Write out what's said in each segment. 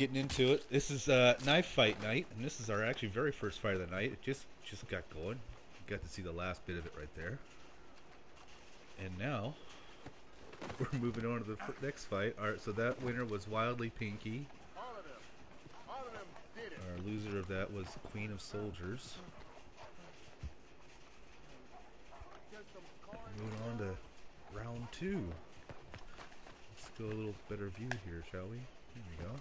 getting into it. This is knife fight night, and this is our actually very first fight of the night. It just got going. You got to see the last bit of it right there. And now we're moving on to the next fight. All right, so that winner was Wildly Pinky. All of them did it. Our loser of that was Queen of Soldiers. Moving on to round two. Let's go a little better view here, shall we? Here we go.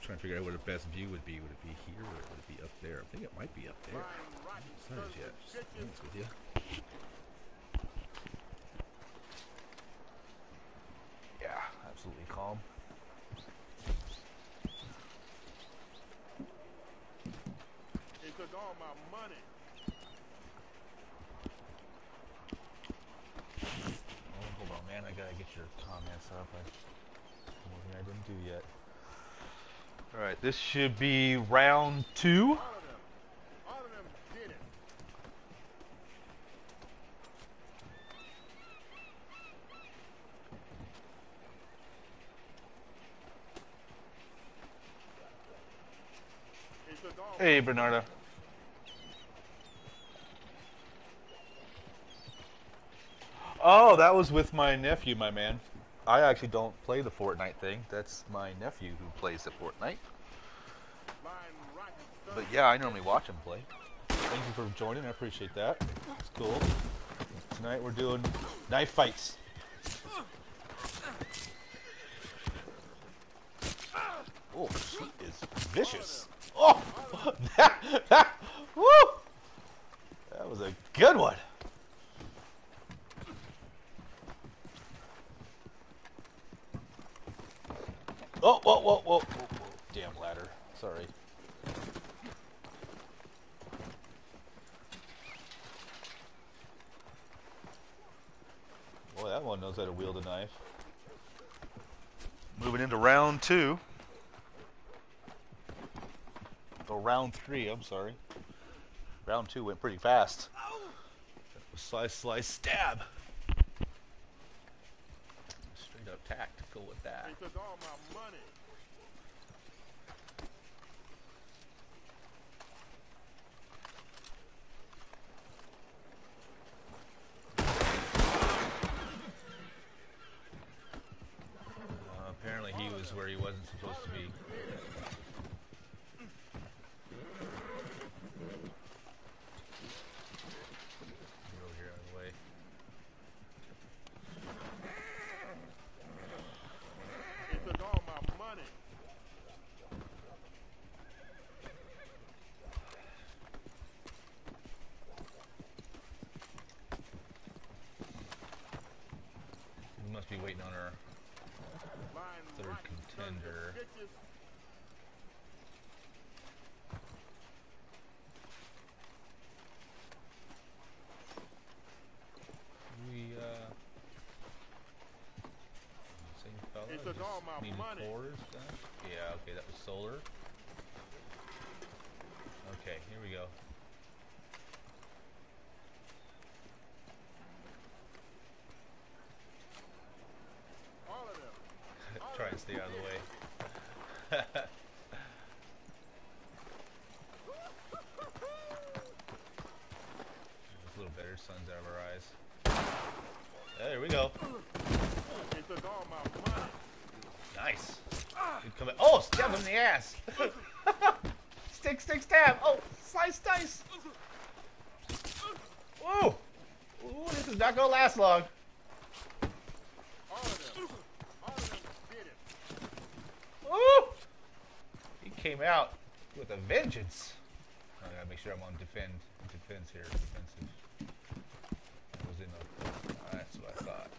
Trying to figure out where the best view would be. Would it be here or would it be up there? I think it might be up there. It's not as yet. Just honest with you. Yeah, absolutely calm. They took all my money. Man, I gotta get your comments up. I didn't do yet. All right, this should be round two. All of them did it. Hey, Bernardo. Oh, that was with my nephew, my man. I actually don't play the Fortnite thing. That's my nephew who plays the Fortnite. But yeah, I normally watch him play. Thank you for joining. I appreciate that. It's cool. Tonight we're doing knife fights. Oh, she is vicious. Oh, woo! That was a good one. Oh, whoa. Damn ladder. Sorry. Boy, that one knows how to wield a knife. Moving into round two. Oh, round three, I'm sorry. Round two went pretty fast. That was slice, stab. Straight up tactical with that. They took all my money. Apparently he was where he wasn't supposed to be. Be waiting on our third contender. We same fella. It took all my money. Yeah, okay, that was solar. Okay, here we go. Try and stay out of the way. There's a little better sun's out of our eyes. There we go. Nice. Good comeback. Oh, stab him in the ass. Stick, stab. Oh, slice, dice. Whoa. Ooh, this is not going to last long. Came out with a vengeance. I gotta make sure I'm on defense here. Defensive. I was in a, that's what I thought.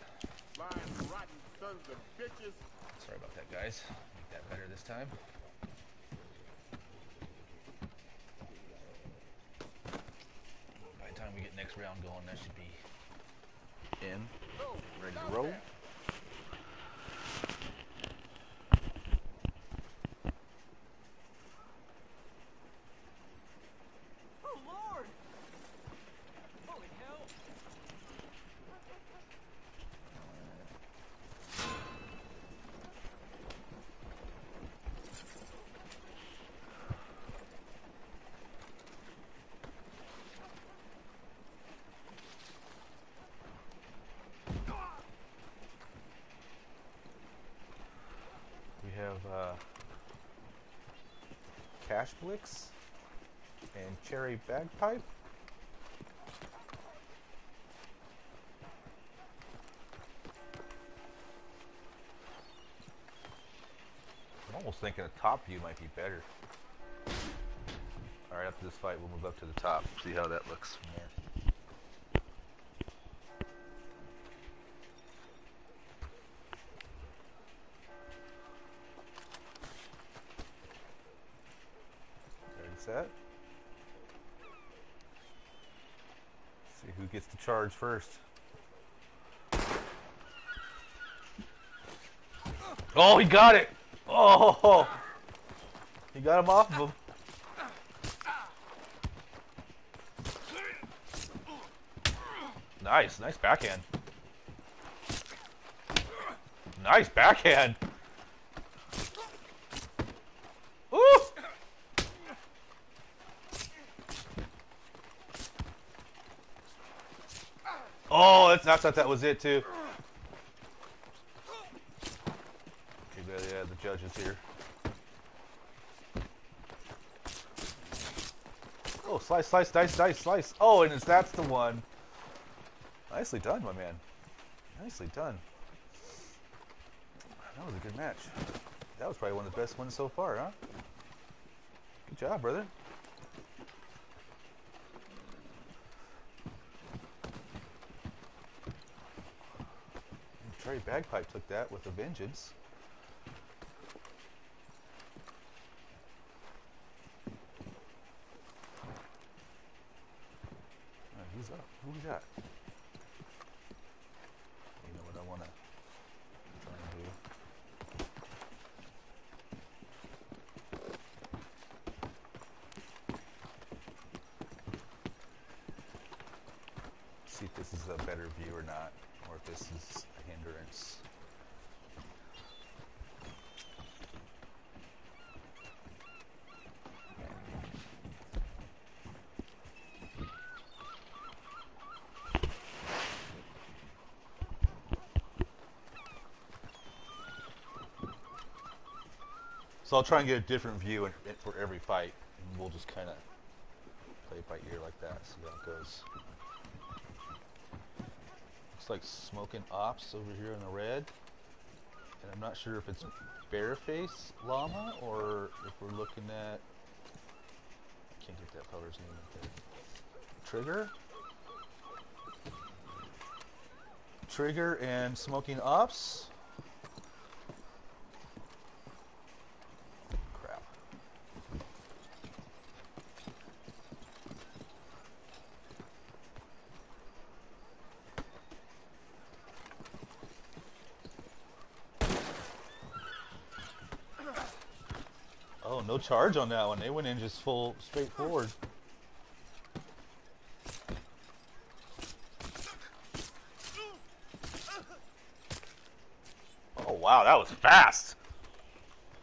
Sorry about that, guys. Make that better this time. By the time we get next round going, that should be in. Ready to roll. Bash Blix and Cherry Bagpipe. I'm almost thinking a top view might be better. Alright, after this fight, we'll move up to the top, see how that looks from there. Set. See who gets to charge first. Oh, he got it! Oh, he got him off of him. Nice, nice backhand. Nice backhand. Oh, that's, I thought that was it too. Too bad they had the judges here. Oh, slice, slice, dice, dice, slice. Oh, and that's the one. Nicely done, my man. Nicely done. That was a good match. That was probably one of the best ones so far, huh? Good job, brother. Cherry Bagpipe took that with a vengeance. Right, who's up? Who we got? You know what I want to try and do. See if this is a better view or not, or if this is a hindrance. So I'll try and get a different view for every fight, and we'll just kind of play it by ear like that, see how it goes. Looks like Smoking Ops over here in the red, and I'm not sure if it's Bareface Llama or if we're looking at, I can't get that feller's name right there. Trigger and Smoking Ops. No charge on that one. They went in just full straightforward. Oh wow, that was fast.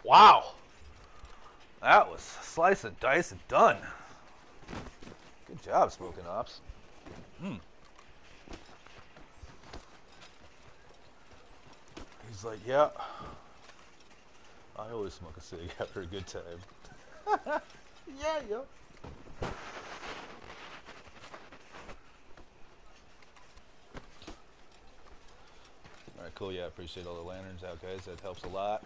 Wow, that was slice and dice and done. Good job, Smoking Ops. He's like, yeah. I always smoke a cig after a good time. Yeah, yo. Alright, cool. Yeah, I appreciate all the lanterns out, guys. That helps a lot.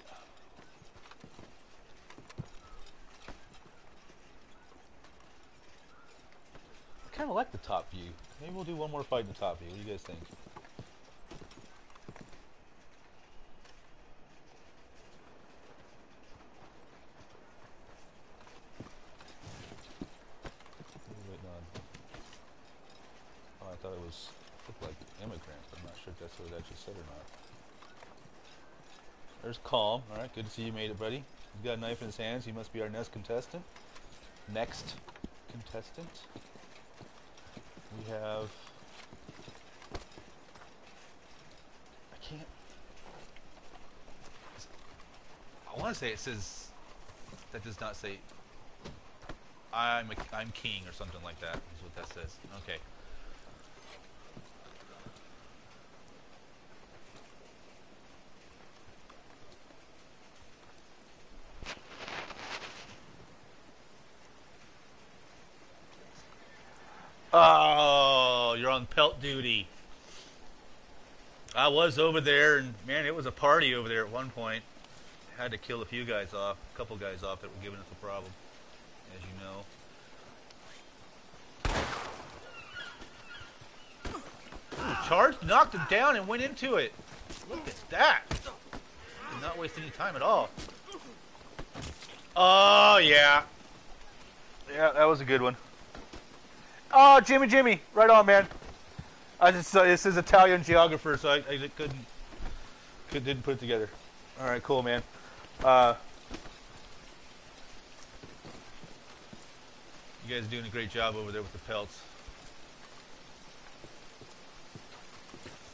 I kind of like the top view. Maybe we'll do one more fight in the top view. What do you guys think? Said or not. There's Calm. Alright, good to see you made it, buddy. He's got a knife in his hands. He must be our next contestant. We have... I can't... I want to say it says... That does not say... I'm king or something like that is what that says. Okay. Oh, you're on pelt duty. I was over there, and man, it was a party over there at one point. Had to kill a few guys off, a couple guys off that were giving us a problem, as you know. Ooh, charge knocked him down and went into it. Look at that. Did not waste any time at all. Oh, yeah. Yeah, that was a good one. Oh, Jimmy, Jimmy. Right on, man. I just, this is Italian geographer, so I didn't put it together. All right, cool, man. You guys are doing a great job over there with the pelts.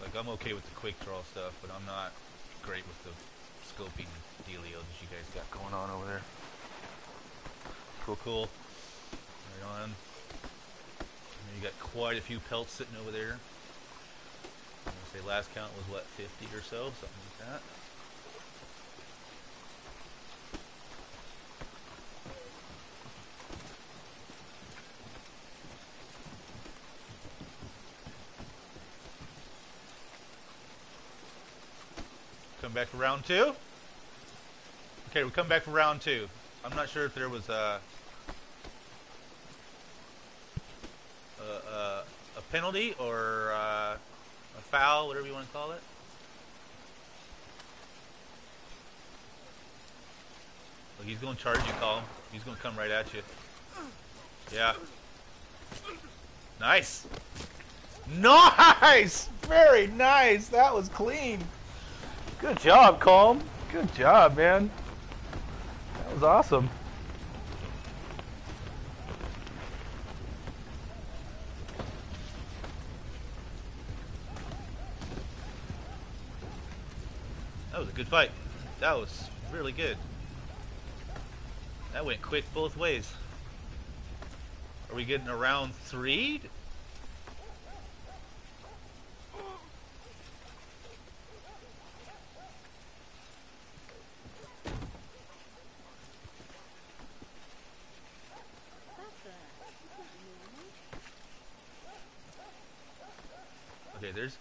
Like, I'm okay with the quick draw stuff, but I'm not great with the scoping dealio that you guys got going on over there. Cool, cool. Right on. You got quite a few pelts sitting over there. I'm gonna say last count was, what, 50 or so? Something like that. Come back for round two. Okay, we come back for round two. I'm not sure if there was a penalty or a foul, whatever you want to call it. Look, he's going to charge you, Colin. He's going to come right at you. Yeah. Nice. Nice. Very nice. That was clean. Good job, Calm. Good job, man. That was awesome. That was a good fight. That was really good. That went quick both ways. Are we getting a round three?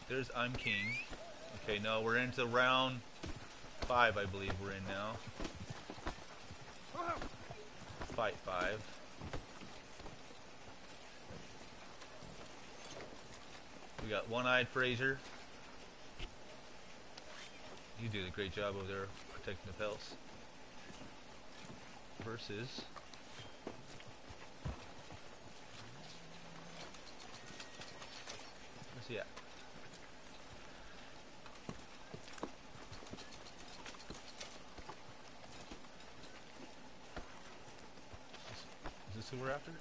There's I'm King. Okay, no, we're into round 5, I believe we're in now. Fight 5. We got One-Eyed Fraser. You did a great job over there protecting the pelts. Versus... where's he at? Who we're after?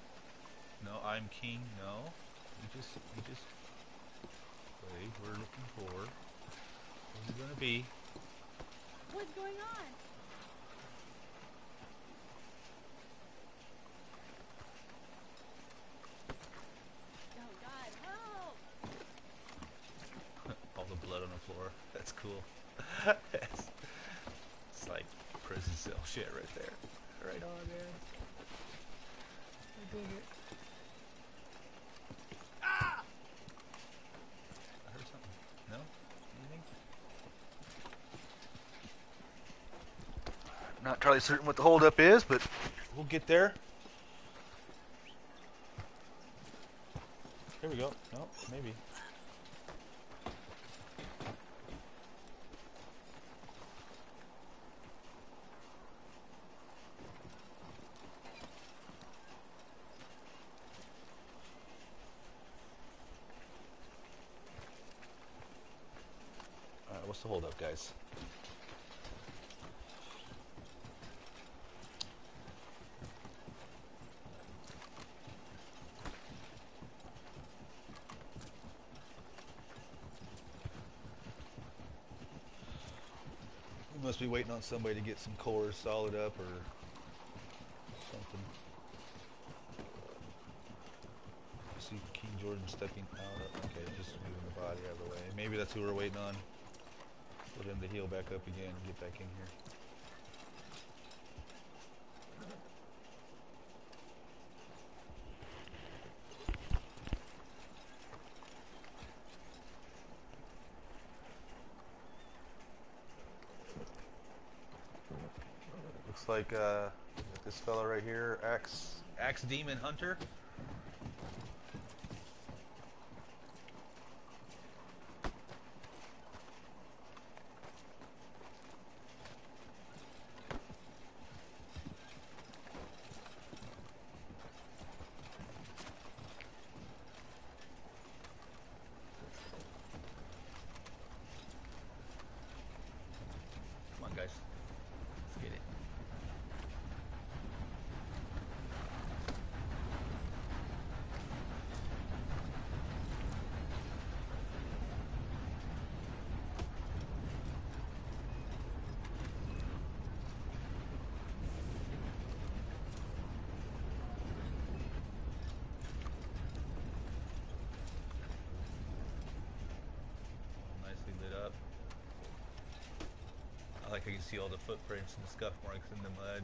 No, I'm King. No, you just wait. We're looking for. Who's it gonna be? What's going on? Oh God, help! All the blood on the floor. That's cool. It's like prison cell shit right there. Right on there. Ah! I heard something. No? Anything? I'm not entirely certain what the holdup is, but we'll get there. Here we go. No, maybe. Hold up, guys. We must be waiting on somebody to get some cores solid up or something. Let's see King Jordan stepping out. Okay, just moving the body out of the way. Maybe that's who we're waiting on. Put him to heal back up again and get back in here. looks like this fella right here, Axe Demon Hunter. I can see all the footprints and the scuff marks in the mud,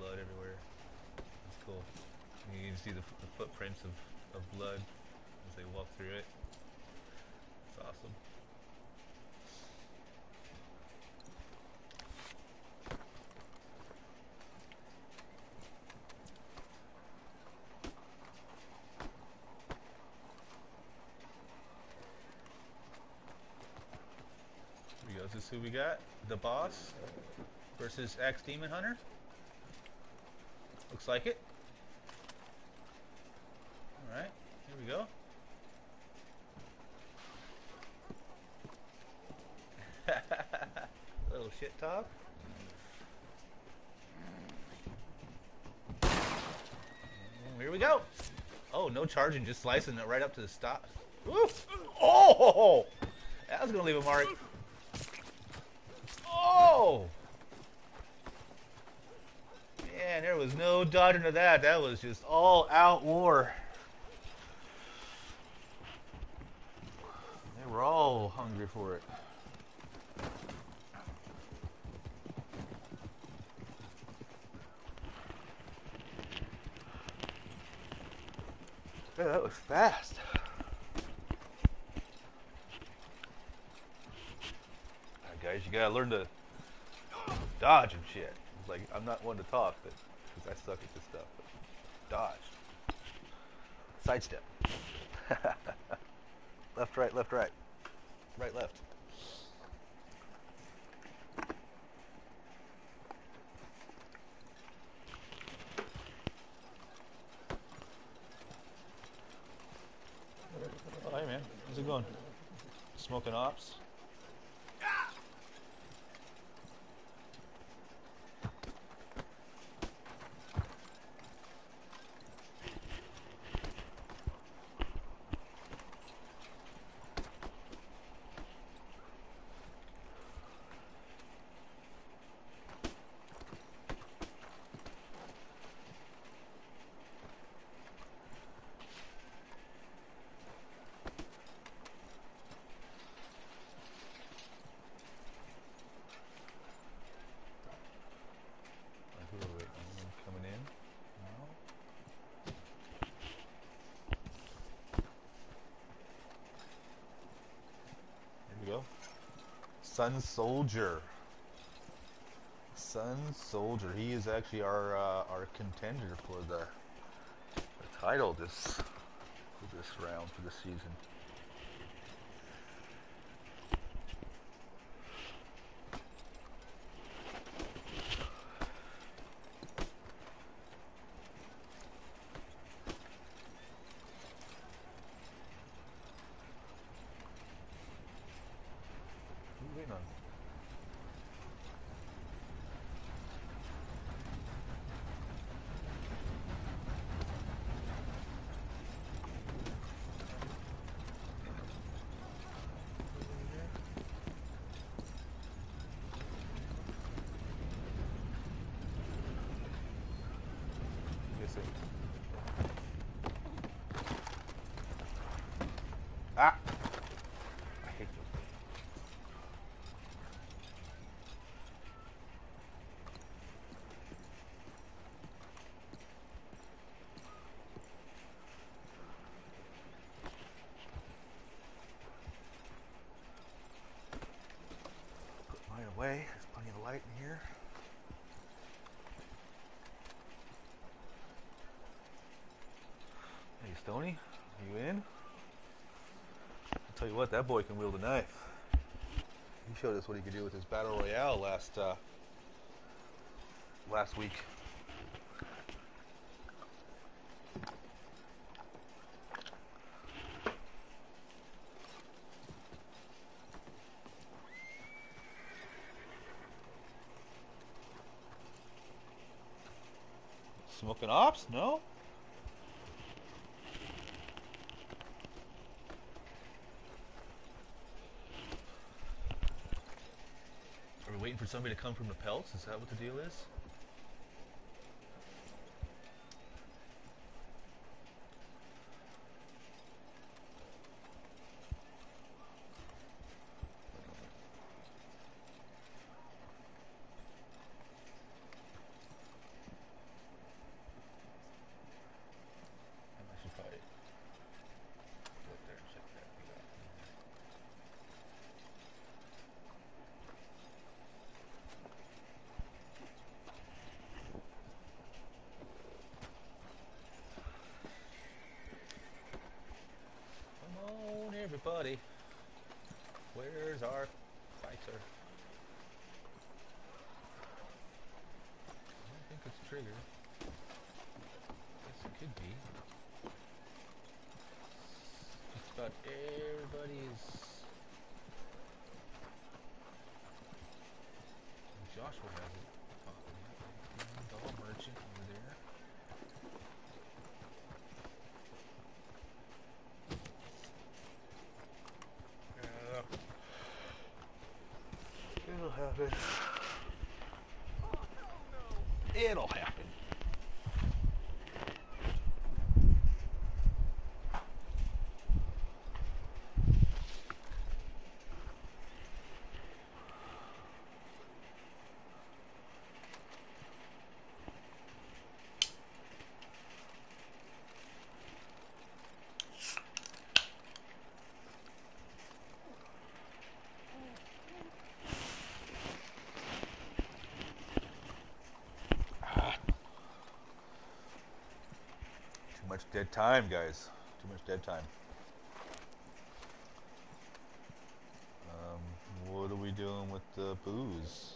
blood everywhere. That's cool. You can see the footprints of blood as they walk through it. It's awesome. This is who we got, the boss versus Axe Demon Hunter. Looks like it. Alright, here we go. Little shit talk. And here we go. Oh, no charging, just slicing it right up to the stop. Oof. Oh! That was gonna leave a mark. Oh! Man, there was no dodging of that. That was just all out war. They were all hungry for it. Yeah, that was fast. You gotta learn to dodge and shit. Like, I'm not one to talk, but because I suck at this stuff. But dodge, sidestep, left, right, left. Oh, hey man, how's it going? Smoking ops. Sun Soldier. Sun Soldier. He is actually our contender for the title this round for the season. There's plenty of light in here. Tell you what, that boy can wield a knife. He showed us what he could do with his battle royale last week. Smoking ops? No? Are we waiting for somebody to come from the pelts? Is that what the deal is? Everybody, where's our fighter? I don't think it's triggered. Yes, it could be. Just about everybody's. Joshua has it. Doll merchant over there. Happen. Oh, no. It'll happen. Dead time, guys. Too much dead time. What are we doing with the booze?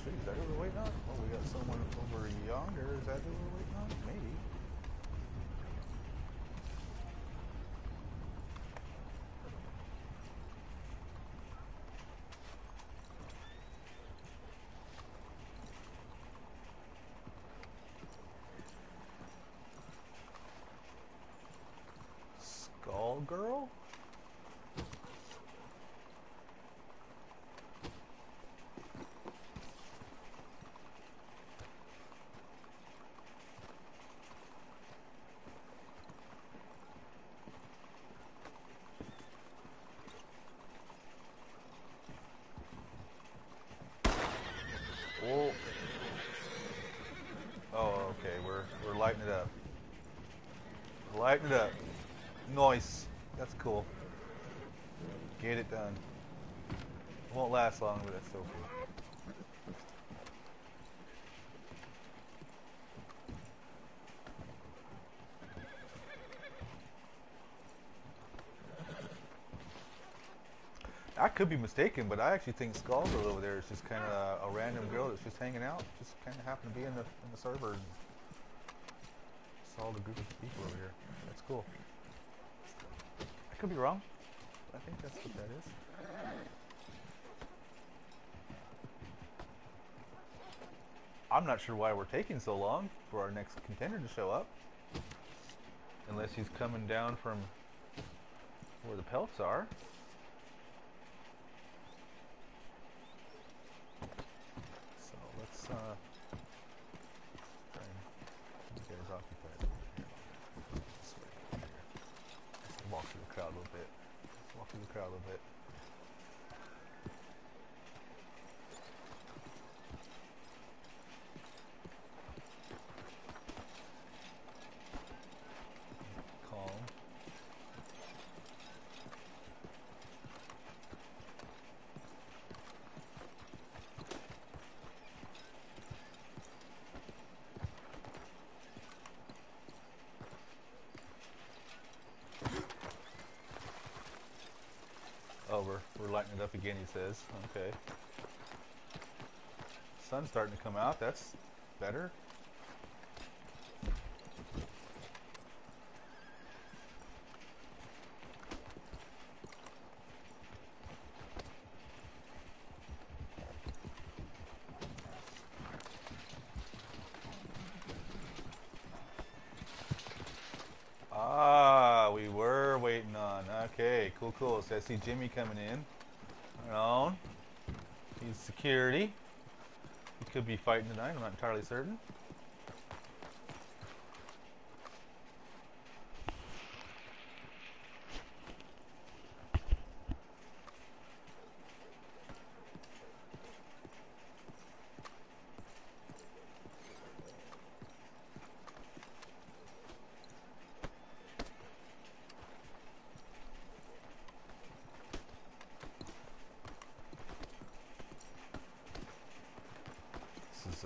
Is that who we're waiting on? Oh, we got someone over yonder. Is that who we're waiting on? Maybe. Skull Girl? Lighten it up. Lighten it up. Nice. That's cool. Get it done. Won't last long, but that's so cool. I could be mistaken, but I actually think Skull Girl over there is just kind of a random girl that's just hanging out. Just kind of happened to be in the server. All the group of people over here. That's cool. I could be wrong. I think that's what that is. I'm not sure why we're taking so long for our next contender to show up. Unless he's coming down from where the pelts are. So let's try and get his occupied. little bit. We're lighting it up again, he says. Okay. Sun's starting to come out. That's better. Cool, so I see Jimmy coming in. Around. He's security. He could be fighting tonight, I'm not entirely certain.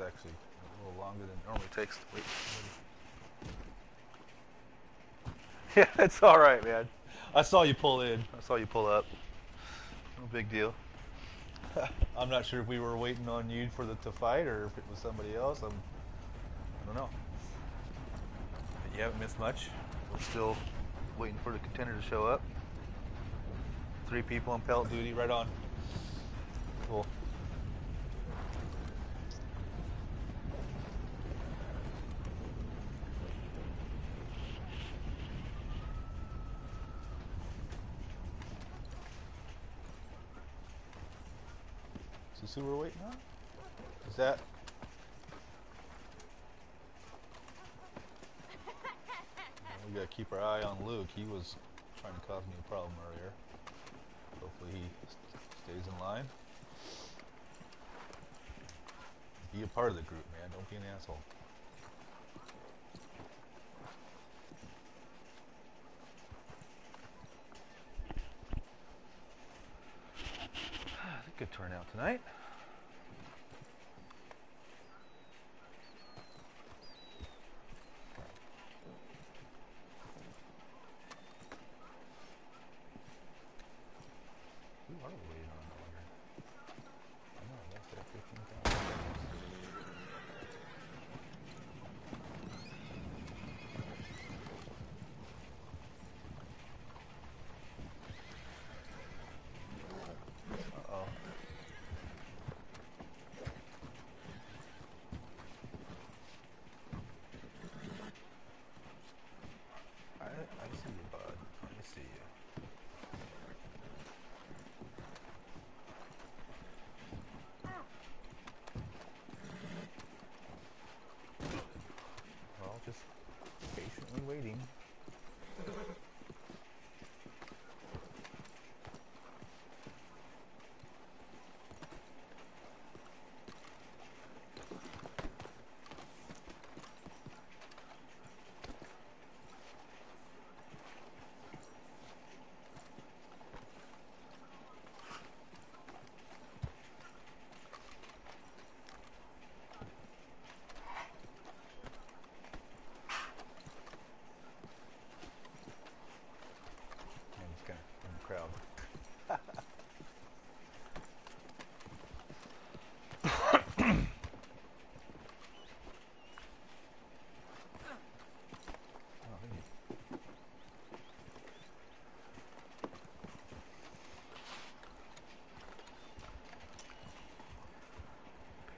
Actually a little longer than it normally takes to wait. Yeah, it's all right, man. I saw you pull in. I saw you pull up. No big deal. I'm not sure if we were waiting on you for the to fight or if it was somebody else. I don't know. But you haven't missed much. We're still waiting for the contender to show up. 3 people on pellet duty, right on. Cool. Who we're waiting on? Is that? We gotta keep our eye on Luke. He was trying to cause me a problem earlier. Hopefully he stays in line. Be a part of the group, man. Don't be an asshole. Good turnout tonight. Who are we waiting on longer? I know, I left that 15,000. Uh-oh. Waiting.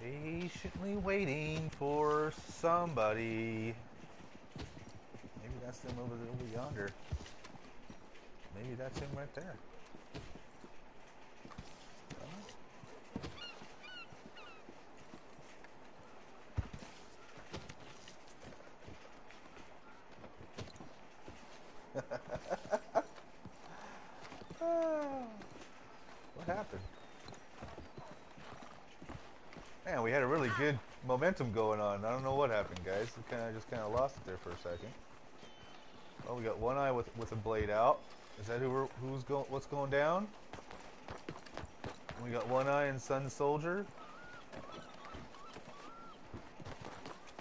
Patiently waiting for somebody. Maybe that's them over yonder. Maybe that's him right there. happened? Man, we had a really good momentum going on. I don't know what happened, guys. We just kind of lost it there for a second. Oh, well, we got one eye with a blade out. Is that what's going down? We got one eye and Sun Soldier.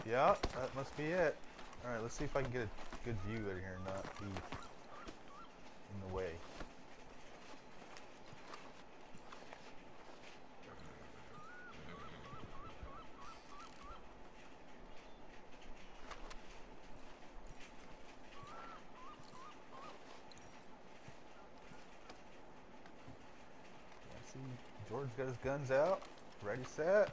Yeah, that must be it. All right, let's see if I can get a good view in here and not be in the way. George's got his guns out. Ready, set.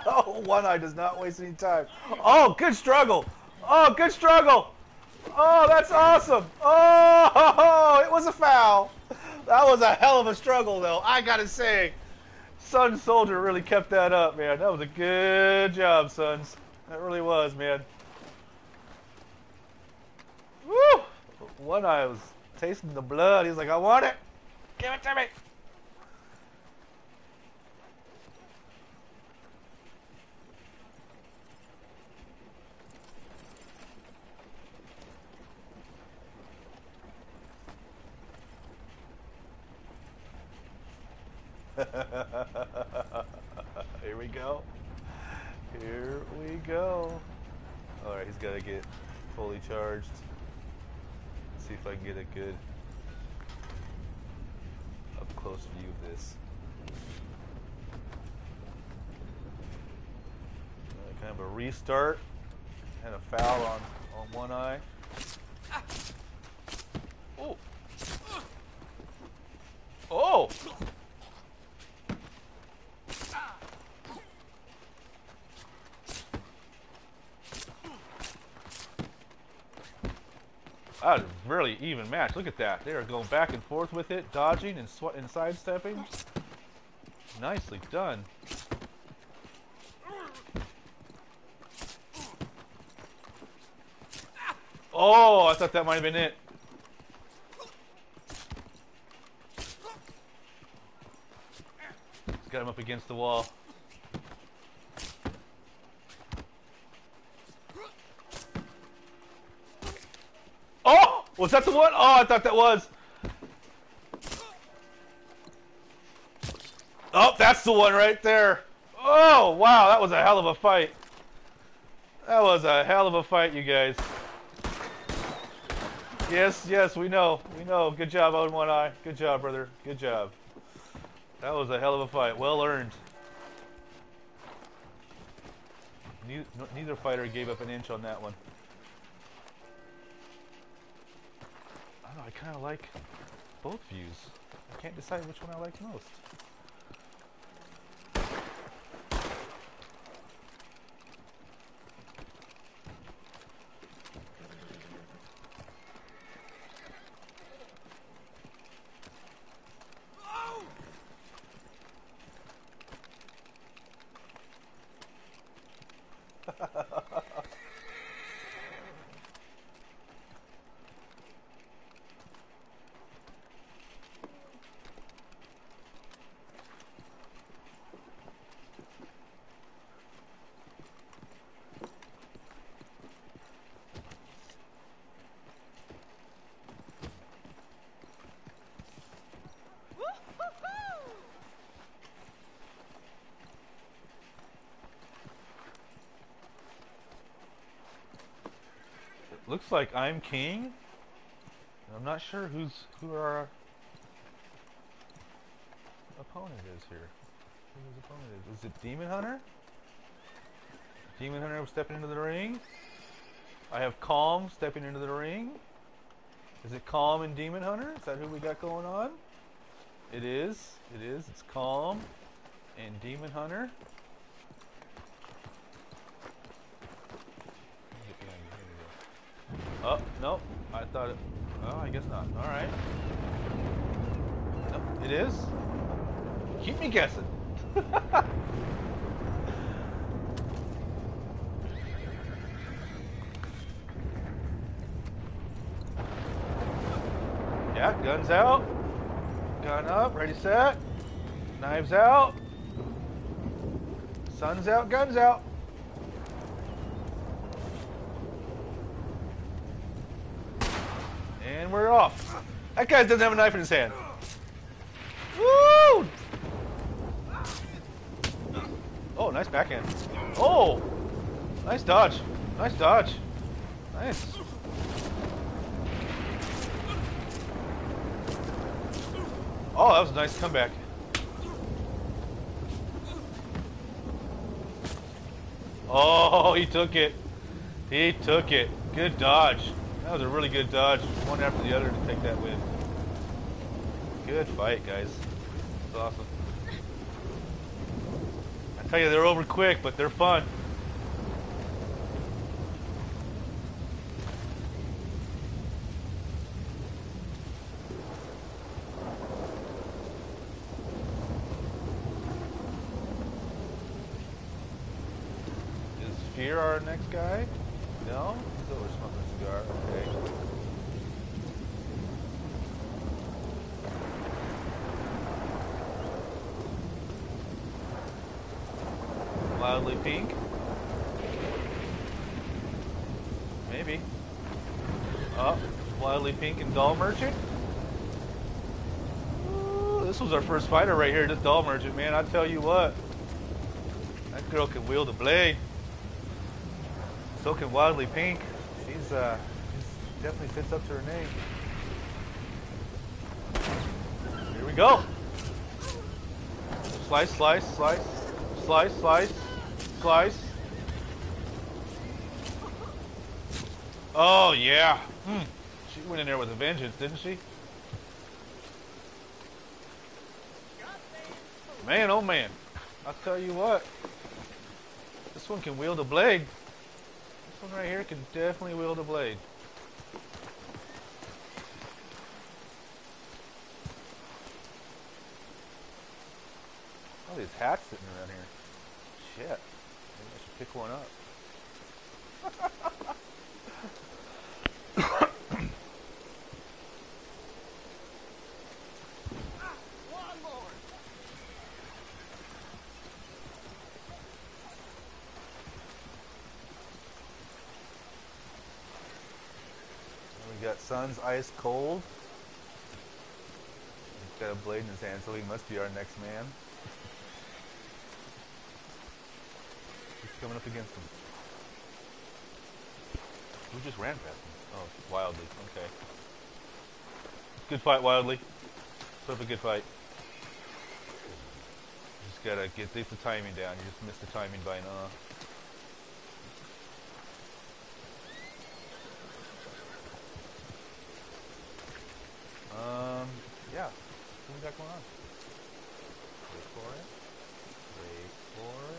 Oh, One Eye does not waste any time. Oh, good struggle. Oh, good struggle. Oh, that's awesome. Oh, it was a foul. That was a hell of a struggle, though. I gotta say, Sun Soldier really kept that up, man. That was a good job, Sons. That really was, man. Woo! One Eye was tasting the blood. He's like, I want it. Give it to me. Here we go. Here we go. All right, he's got to get fully charged. See if I can get a good up close view of this. Kind of a restart and a foul on One Eye. Oh! Oh! That was a really even match. Look at that. They are going back and forth with it, dodging and sidestepping. Nicely done. Oh, I thought that might have been it. Just got him up against the wall. Was that the one? Oh, I thought that was. Oh, that's the one right there. Oh, wow. That was a hell of a fight. That was a hell of a fight, you guys. Yes, yes, we know. We know. Good job, Owen One Eye. Good job, brother. Good job. That was a hell of a fight. Well earned. Neither fighter gave up an inch on that one. I kind of like both views. I can't decide which one I like most. Looks like I'm king. I'm not sure who our opponent is here. Who his opponent is? Is it Demon Hunter? Demon Hunter stepping into the ring. I have Calm stepping into the ring. Is it Calm and Demon Hunter? Is that who we got going on? It is. It is. It's Calm and Demon Hunter. Oh, nope. I thought it... Oh, I guess not. Alright. Nope, it is. Keep me guessing. Guns out. Gun up. Ready, set. Knives out. Sun's out. Guns out. And we're off. That guy doesn't have a knife in his hand. Woo! Oh, nice backhand. Oh! Nice dodge. Nice dodge. Nice. Oh, that was a nice comeback. Oh, he took it. He took it. Good dodge. That was a really good dodge. One after the other to take that win. Good fight, guys. It's awesome. I tell you, they're over quick, but they're fun. Fear our next guy? No? He's over smoking a cigar. Okay. Loudly pink? Maybe. Oh, loudly pink and doll merchant? Ooh, this was our first fighter right here, this doll merchant, man. I tell you what. That girl can wield a blade. So can Wildly Pink. She's she definitely fits up to her name. Here we go. Slice, slice, slice, slice, slice, slice. Oh yeah. Mm. She went in there with a vengeance, didn't she? Man, oh man. I'll tell you what. This one can wield a blade. This one right here can definitely wield a blade. All these hats sitting around here. Shit. Maybe I should pick one up. Got Sun's ice cold. He's got a blade in his hand, so he must be our next man. He's coming up against him. Who just ran past him? Oh, Wildly. Okay. Good fight, Wildly. Put up a good fight. Just gotta get the timing down. You just missed the timing by an yeah. What we got going on? Wait for it. Wait for it. Wait for it.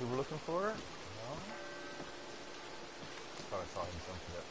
Who we're looking for? No. Thought I saw him jump through that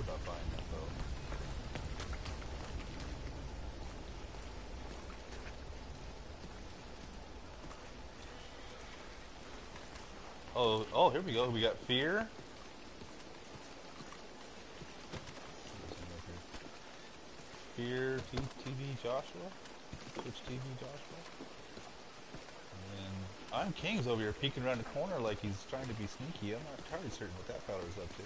about buying that boat. Uh-oh. Oh, here we go. We got fear. Fear, TV Joshua. Twitch TV Joshua. And I'm King's over here peeking around the corner like he's trying to be sneaky. I'm not entirely certain what that fella's up to.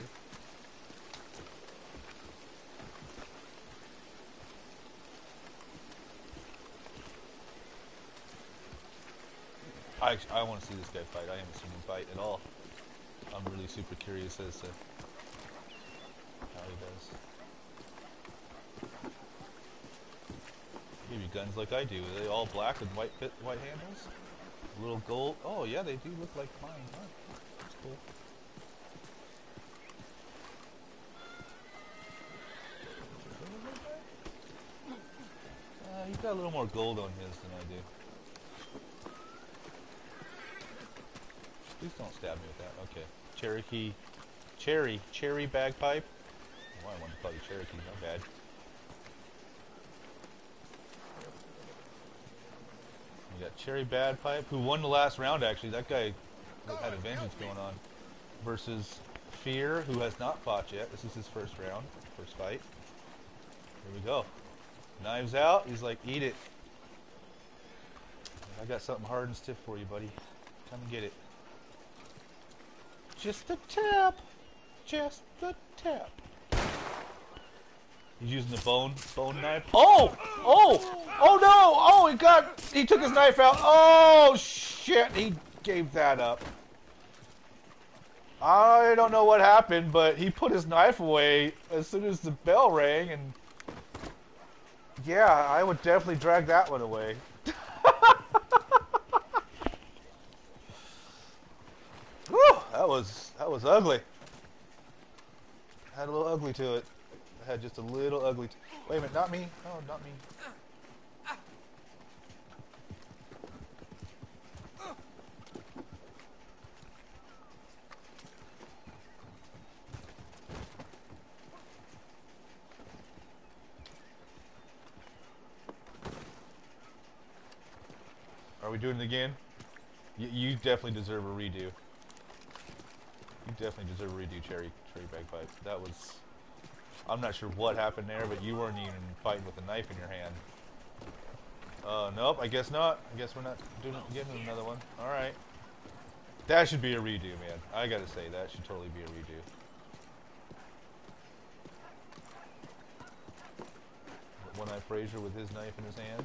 I want to see this guy fight. I haven't seen him fight at all. I'm really super curious as to how he does. Give you guns like I do. Are they all black with white handles? A little gold. Oh yeah, they do look like mine. Huh? That's cool. He's got a little more gold on his than I do. Please don't stab me with that. Okay. Cherokee. Cherry bagpipe. Oh, I want to call you Cherokee. Not bad. We got Cherry Bagpipe, who won the last round, actually. That guy had a vengeance going on. Versus Fear, who has not fought yet. This is his first round. First fight. Here we go. Knives out. He's like, eat it. I got something hard and stiff for you, buddy. Come and get it. Just the tap! Just the tap! He's using the bone knife. Oh! Oh! Oh no! Oh, he took his knife out. Oh, shit! He gave that up. I don't know what happened, but he put his knife away as soon as the bell rang, and... yeah, I would definitely drag that one away. That was ugly. Had a little ugly to it. Had just a little ugly. Wait a minute, not me. Oh, not me. Are we doing it again? You definitely deserve a redo. You definitely deserve a redo, Cherry Bagpipe. That was... I'm not sure what happened there, but you weren't even fighting with a knife in your hand. Nope, I guess not. I guess we're not doing giving another one. Alright. That should be a redo, man. I gotta say, that should totally be a redo. One Eye Frazier with his knife in his hand.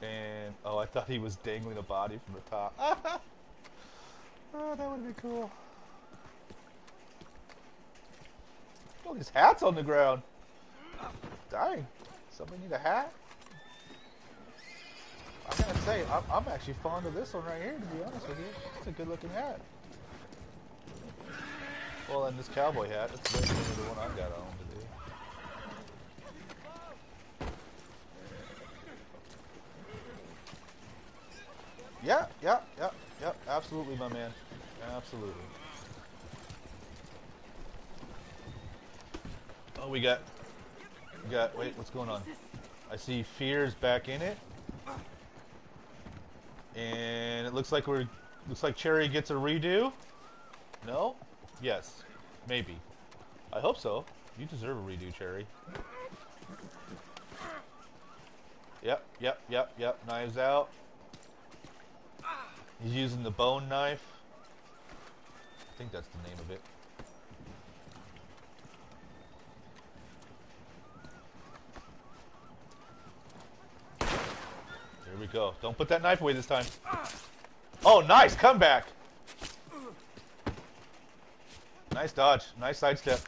And, oh, I thought he was dangling a body from the top. Oh, that would be cool. Look, his hat's on the ground. Dang. Somebody need a hat? I gotta say, I'm actually fond of this one right here, to be honest with you. It's a good looking hat. Well, and this cowboy hat, that's the one I got on. Yeah, absolutely, my man. Absolutely. Oh, wait, what's going on? I see Fear's back in it. And it looks like Cherry gets a redo. No? Yes. Maybe. I hope so. You deserve a redo, Cherry. Yep. Knives out. He's using the bone knife. I think that's the name of it. There we go. Don't put that knife away this time. Oh, nice comeback. Nice dodge. Nice sidestep.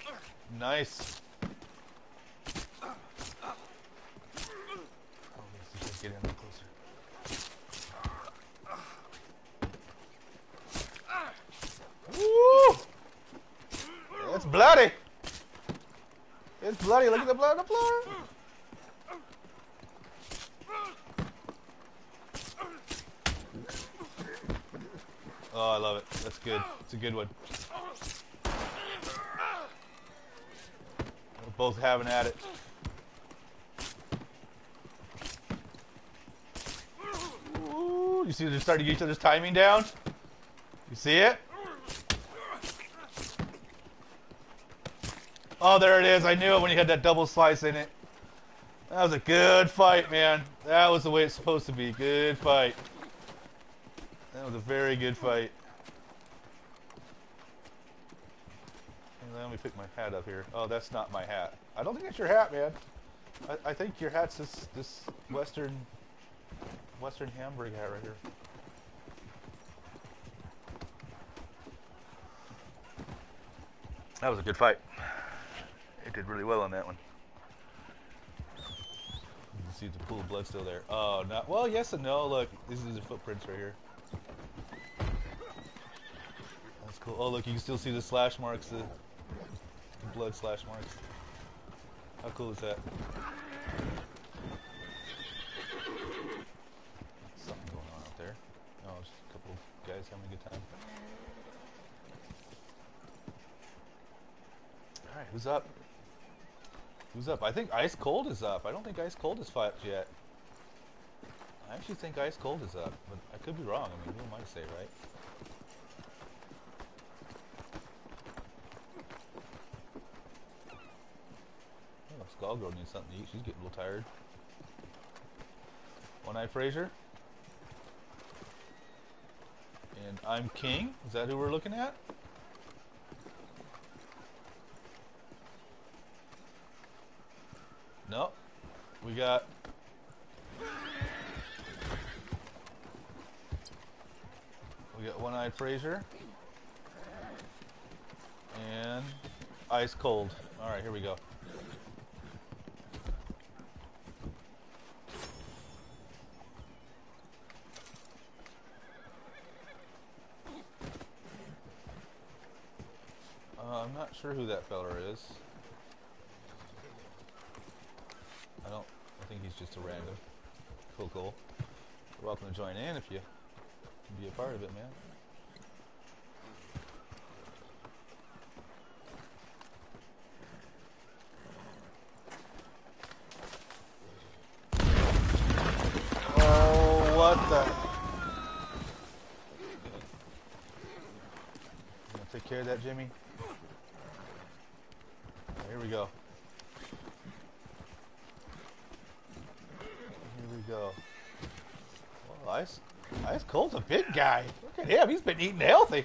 Nice. Oh, let's get in there. It's bloody! It's bloody! Look at the blood on the floor! Oh, I love it. That's good. It's a good one. We're both having at it. Ooh, you see they're starting to get each other's timing down? You see it? Oh, there it is. I knew it when you had that double slice in it. That was a good fight, man. That was the way it's supposed to be. Good fight. That was a very good fight. And let me pick my hat up here. Oh, that's not my hat. I don't think that's your hat, man. I think your hat's this Western Hamburg hat right here. That was a good fight. It did really well on that one. You can see the pool of blood still there. Oh, not well. Yes and no. Look, these are the footprints right here. That's cool. Oh, look, you can still see the slash marks, the blood slash marks. How cool is that? Something going on out there. Oh, just a couple of guys having a good time. Alright, who's up? Who's up? I think Ice Cold is up. I don't think Ice Cold is fought yet. I actually think Ice Cold is up, but I could be wrong. I mean, who am I to say, right? Oh, Skullgirl needs something to eat. She's getting a little tired. One Eye Fraser. And I'm King. Is that who we're looking at? No, we got One-Eyed Fraser and Ice Cold. All right, here we go. I'm not sure who that fella is. I think he's just a random. Cool, cool. You're welcome to join in if you can be a part of it, man. Oh, what the? You gonna take care of that, Jimmy? Here we go. Go. Well, Ice Cold's a big guy. Look at him. He's been eating healthy.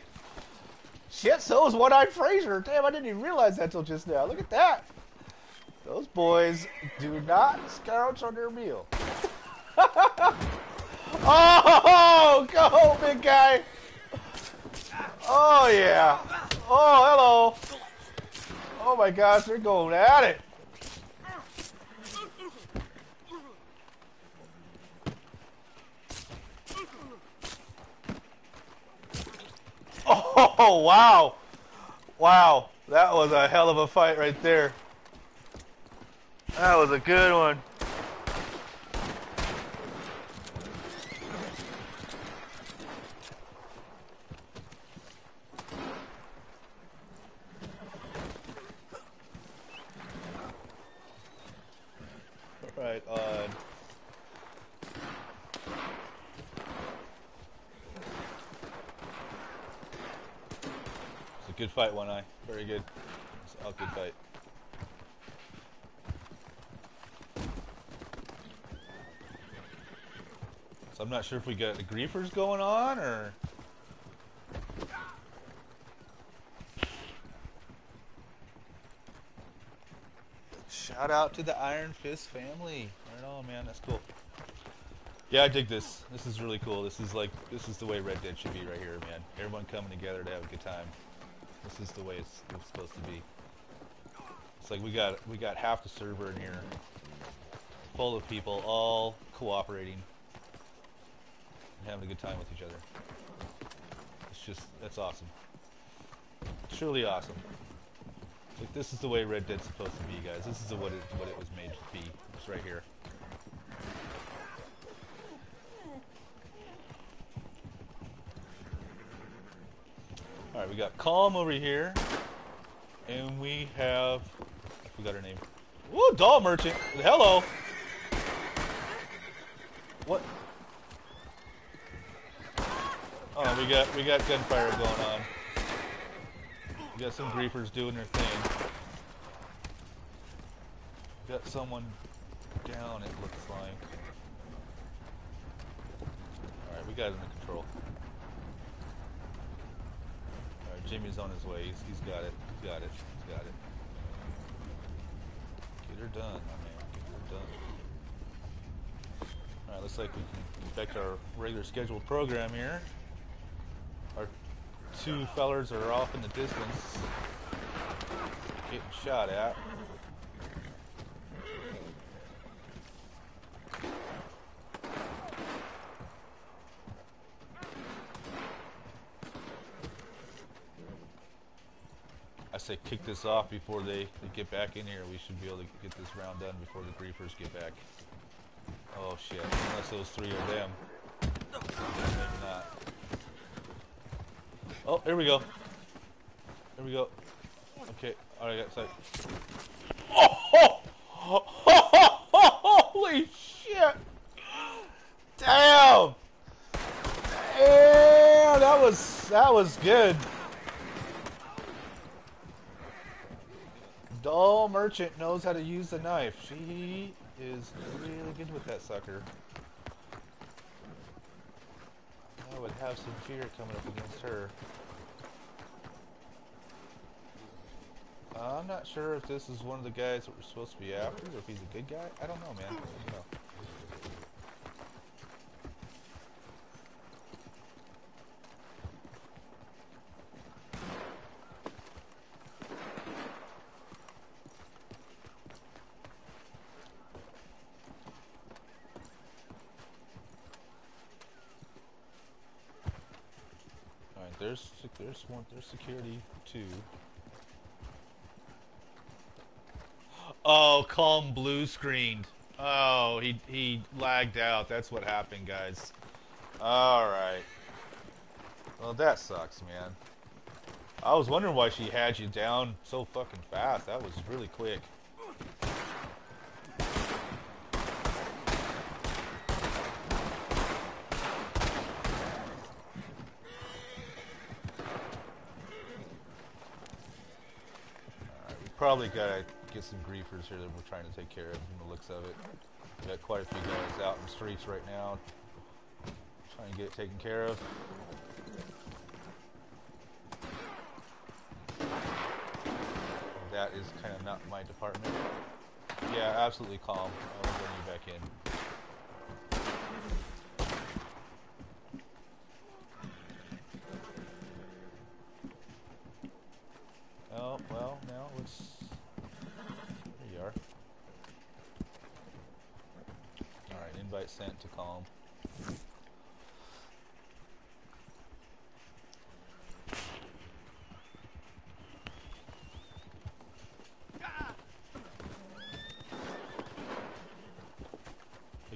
Shit, so is One-Eyed Fraser. Damn, I didn't even realize that till just now. Look at that. Those boys do not scourge on their meal. Oh, go, big guy. Oh, yeah. Oh, hello. Oh, my gosh, they're going at it. Oh, wow. Wow. That was a hell of a fight right there. That was a good one. Right on. Good fight, One Eye. Very good. It's a good fight. So I'm not sure if we got the griefers going on or. Shout out to the Iron Fist family. Right on, man. That's cool. Yeah, I dig this. This is really cool. This is the way Red Dead should be right here, man. Everyone coming together to have a good time. This is the way it's supposed to be. It's like we got half the server in here, full of people all cooperating and having a good time with each other. It's just that's awesome. Truly awesome. Like this is the way Red Dead's supposed to be, guys. This is what it was made to be. It's right here. Alright, we got Calm over here, and we have, I forgot her name. Ooh, Doll Merchant! Hello! What? Oh, we got gunfire going on. We got some griefers doing their thing. Got someone down, it looks like. Alright, we got him in control. Alright, Jimmy's on his way. He's got it. He's got it. He's got it. Get her done, my man. Get her done. Alright, looks like we can affect our regular scheduled program here. Our two fellers are off in the distance. Getting shot at. Say kick this off before they get back in here. We should be able to get this round done before the griefers get back. Oh shit, unless those three are them. Maybe not. Oh, here we go. Here we go. Okay, alright, I got sight. Oh, oh, oh, oh, oh, holy shit! Damn! Damn, that was good. Dull merchant knows how to use the knife. She is really good with that sucker. I would have some fear coming up against her. I'm not sure if this is one of the guys that we're supposed to be after, or if he's a good guy. I don't know, man. I don't know. There's security too. Oh, calm blue screened. Oh, he lagged out. That's what happened, guys. All right. Well, that sucks, man. I was wondering why she had you down so fucking fast. That was really quick. Probably gotta get some griefers here that we're trying to take care of from the looks of it. We got quite a few guys out in the streets right now, trying to get it taken care of. That is kind of not my department. Yeah, absolutely calm. I'll bring you back in. Sent to calm. Hey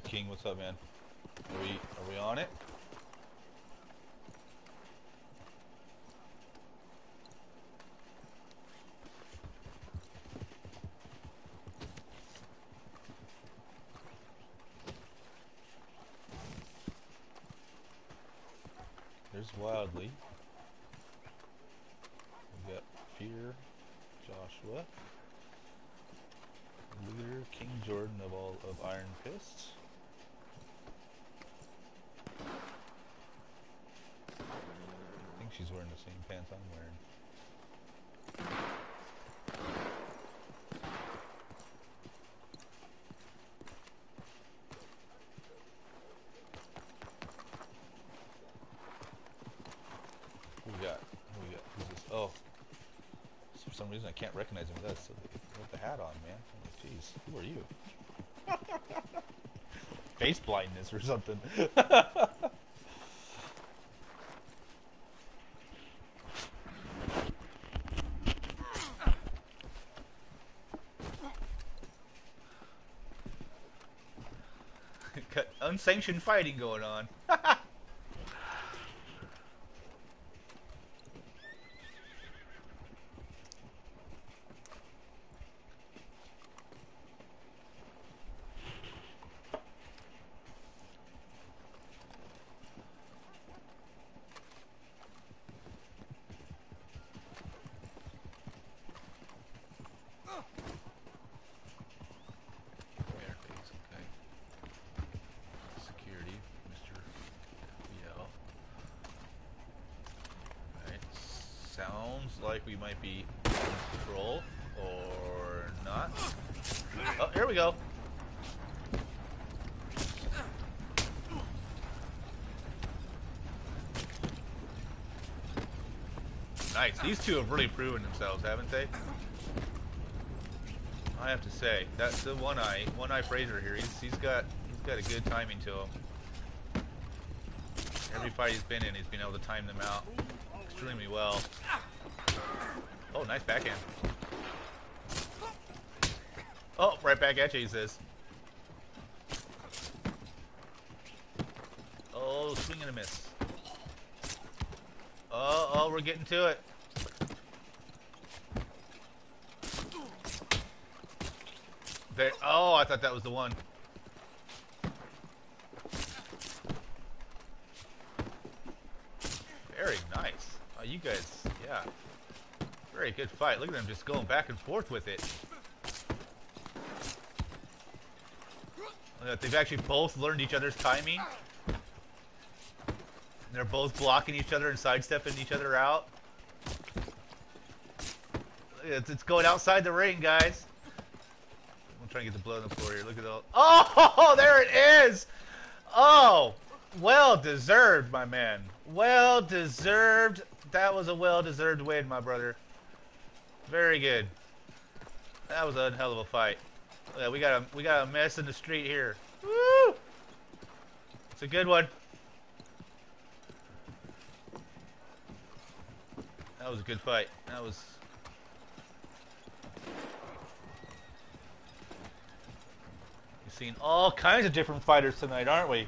King, what's up, man? Are we on it? Wildly. We got Fear, Joshua, Luther, King Jordan of all of Iron Fist. I think she's wearing the same pants I'm wearing. I can't recognize him with us, so with the hat on, man. Jeez, who are you? Face blindness or something. Got unsanctioned fighting going on. sounds like we might be in control, or not. Oh, here we go. Nice. These two have really proven themselves, haven't they? I have to say, that's the one eye Fraser here. He's got a good timing to him. Every fight he's been in, he's been able to time them out extremely well. Oh, nice backhand. Oh, right back at you, he says. Oh, swing and a miss. Oh, we're getting to it. There. Oh, I thought that was the one. Very nice. Oh, you guys, yeah. Very good fight. Look at them just going back and forth with it. Look at, they've actually both learned each other's timing. They're both blocking each other and sidestepping each other out. It's going outside the ring, guys. I'm trying to get the blood on the floor here. Look at all. Oh, there it is. Oh, well deserved, my man. Well deserved. That was a well deserved win, my brother. Very good. That was a hell of a fight. Yeah, we got a mess in the street here. Woo! It's a good one. That was a good fight. That was... We've seen all kinds of different fighters tonight, aren't we? You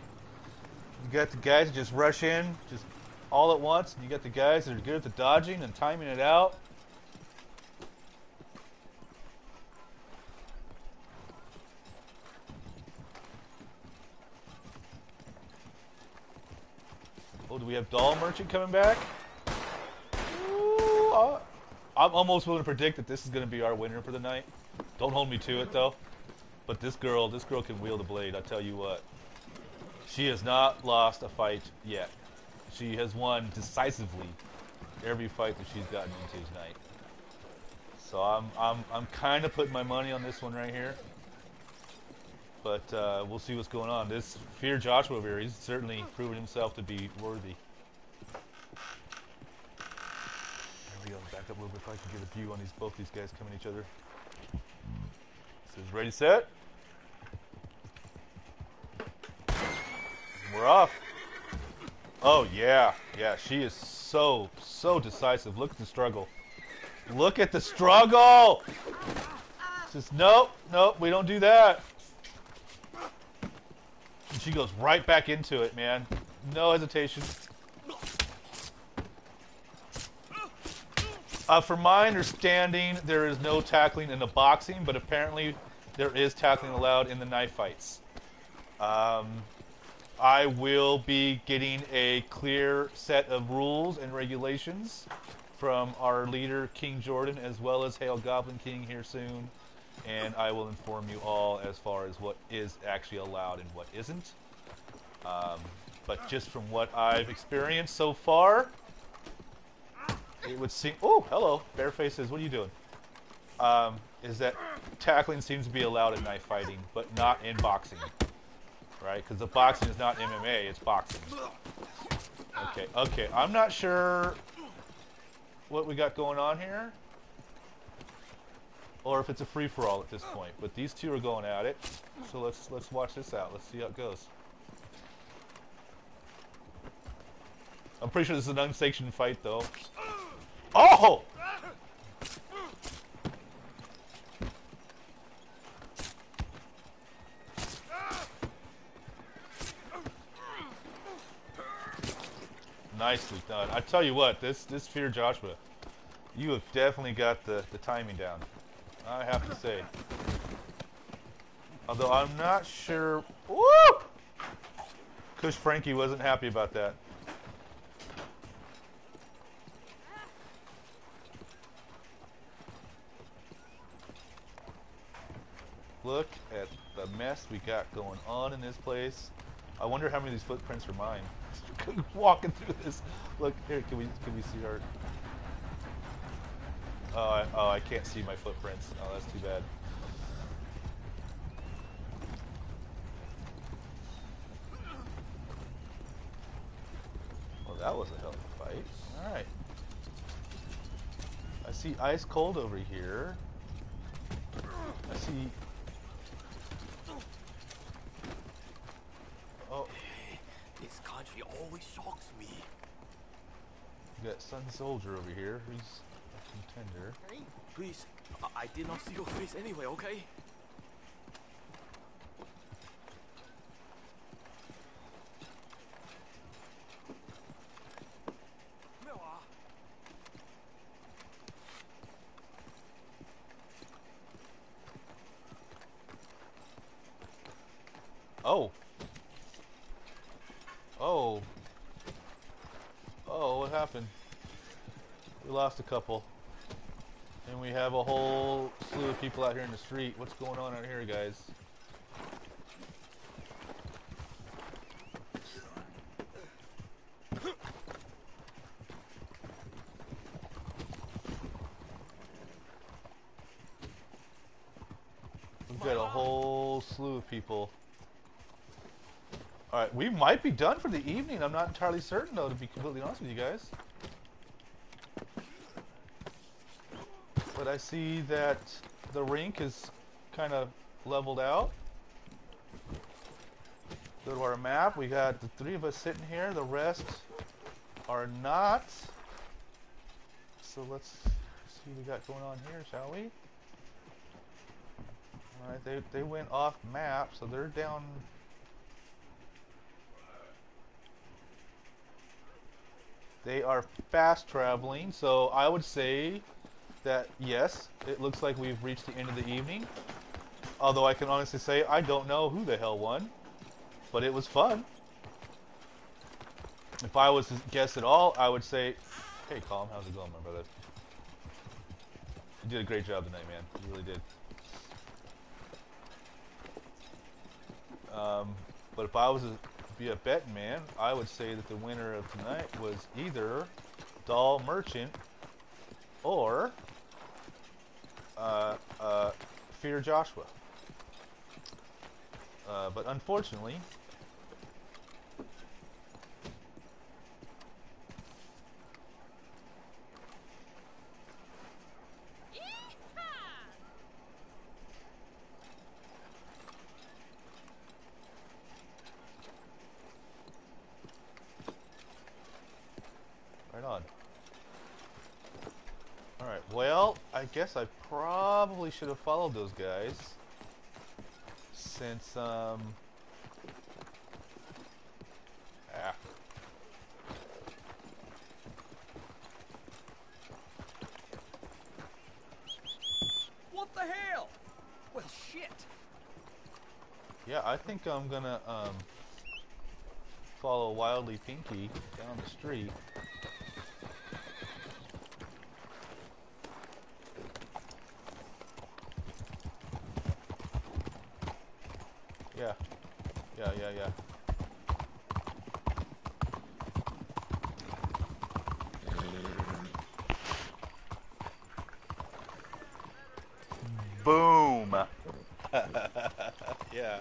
got the guys that just rush in, just all at once, and you got the guys that are good at the dodging and timing it out. Oh, do we have Doll Merchant coming back? I'm almost willing to predict that this is going to be our winner for the night. Don't hold me to it, though. But this girl can wield a blade, I tell you what. She has not lost a fight yet. She has won decisively every fight that she's gotten into tonight. So I'm kind of putting my money on this one right here. But we'll see what's going on. This Fear Joshua over here, he's certainly proven himself to be worthy. Back up a little bit if I can get a view on these, both these guys coming at each other. This is ready, set. We're off. Oh, yeah. Yeah, she is so decisive. Look at the struggle. Look at the struggle! Just, nope, we don't do that. And she goes right back into it, man. No hesitation. From my understanding, there is no tackling in the boxing, but apparently there is tackling allowed in the knife fights. I will be getting a clear set of rules and regulations from our leader, King Jordan, as well as Hail Goblin King here soon, and I will inform you all as far as what is actually allowed and what isn't. But just from what I've experienced so far, it would seem... Oh, hello. Bareface says, what are you doing? Is that tackling seems to be allowed in knife fighting, but not in boxing. Right? Because the boxing is not MMA, it's boxing. Okay. I'm not sure what we got going on here. Or if it's a free-for-all at this point. But these two are going at it. So let's watch this out. Let's see how it goes. I'm pretty sure this is an unsanctioned fight, though. Oh! Nicely done. I tell you what, this Fear Joshua, you have definitely got the timing down. I have to say. Although I'm not sure... Woo! Kush Frankie wasn't happy about that. Look at the mess we got going on in this place. I wonder how many of these footprints are mine. Walking through this. Look here, can we see our... Oh, I can't see my footprints. Oh, that's too bad. Well, that was a hell of a fight. All right. I see ice cold over here. I see. Oh. This country always shocks me. You got Sun Soldier over here. He's contender. Hey, please, I did not see your face anyway, okay? Oh. Oh. Oh, what happened? We lost a couple. And we have a whole slew of people out here in the street. What's going on out here, guys? We've got a whole slew of people. Alright, we might be done for the evening. I'm not entirely certain, though, to be completely honest with you guys. But I see that the rink is kind of leveled out. Go to our map. We got the three of us sitting here. The rest are not. So let's see what we got going on here, shall we? All right, they went off map, so they're down. They are fast traveling, so I would say that yes, it looks like we've reached the end of the evening. Although I can honestly say I don't know who the hell won, but it was fun. If I was to guess at all, I would say, hey, Colm, how's it going, my brother? You did a great job tonight, man. You really did. But if I was to be a betting man, I would say that the winner of tonight was either Doll Merchant or Fear Joshua. But unfortunately, right on. Alright, well, I guess I probably should have followed those guys, since, What the hell? Well, shit! Yeah, I think I'm gonna, follow Wildly Pinky down the street. Yeah. Boom. Yeah.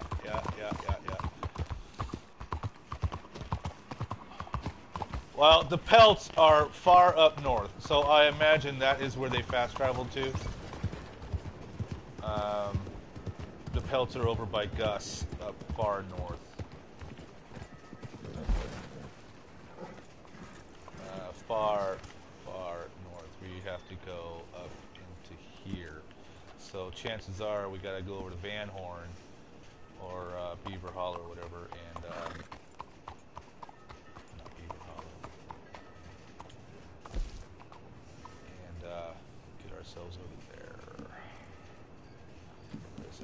Well, the pelts are far up north, so I imagine that is where they fast traveled to. The pelts are over by Gus, up far north. Go up into here, so chances are we gotta go over to Van Horn or Beaver Hall or whatever, and not Beaver Hall, and get ourselves over there. Where is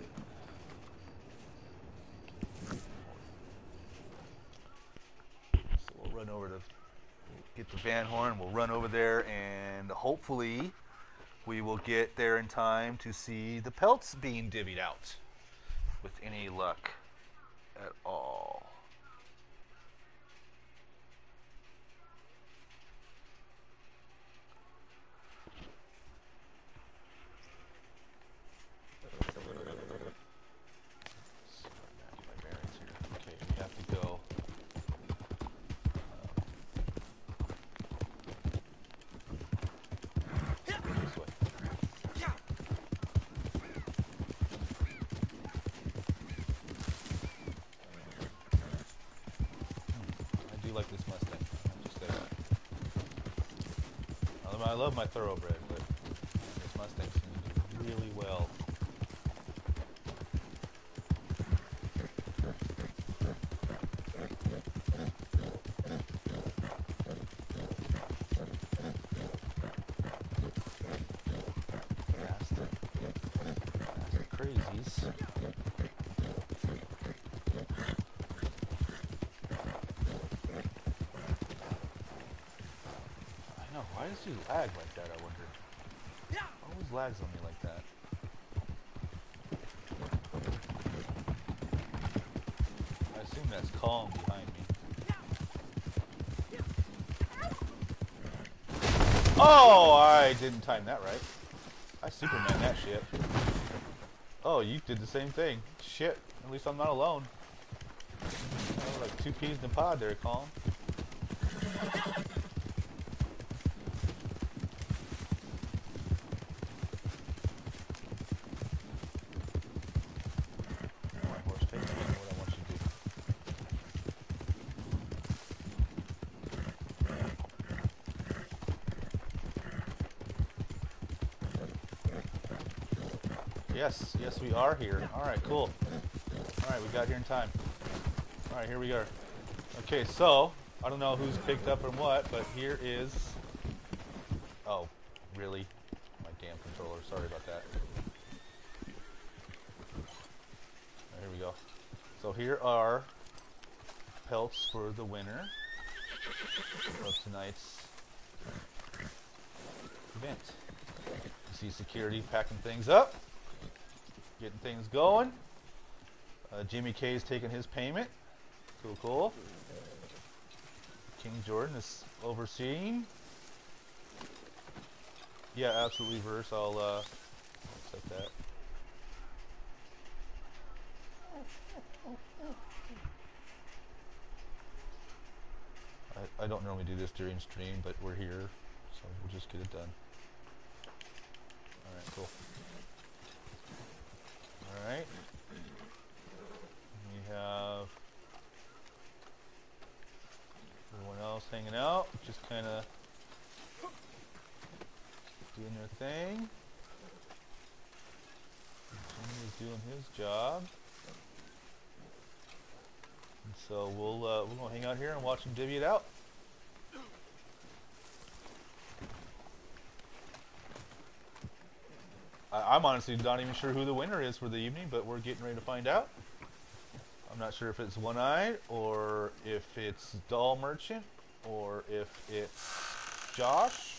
it? So we'll run over to get the Van Horn, we'll run over there, and hopefully we will get there in time to see the pelts being divvied out with any luck at all. love my thoroughbred, but this Mustang seems to do really well. Why does you lag like that, I wonder? Yeah. Always lags on me like that. I assume that's calm behind me. Oh, I didn't time that right. I Superman that shit. Oh, you did the same thing. Shit, at least I'm not alone. Oh, like two peas in a pod there, Calm. Yes, yes we are here. Alright, cool. Alright, we got here in time. Alright, here we are. Okay, so, I don't know who's picked up and what, but here is... Oh, really? My damn controller, sorry about that. Right, here we go. So here are pelts for the winner of tonight's event. You see security packing things up. Getting things going. Jimmy K's taking his payment. Cool, cool. King Jordan is overseeing. Yeah, absolutely, Verse. I'll set that. I don't normally do this during stream, but we're here, so we'll just get it done. Alright, cool. Alright, we have everyone else hanging out, just kind of doing their thing. Jimmy's doing his job. And so we're going to hang out here and watch them divvy it out. I'm honestly not even sure who the winner is for the evening, but we're getting ready to find out. I'm not sure if it's One Eye, or if it's Doll Merchant, or if it's Josh.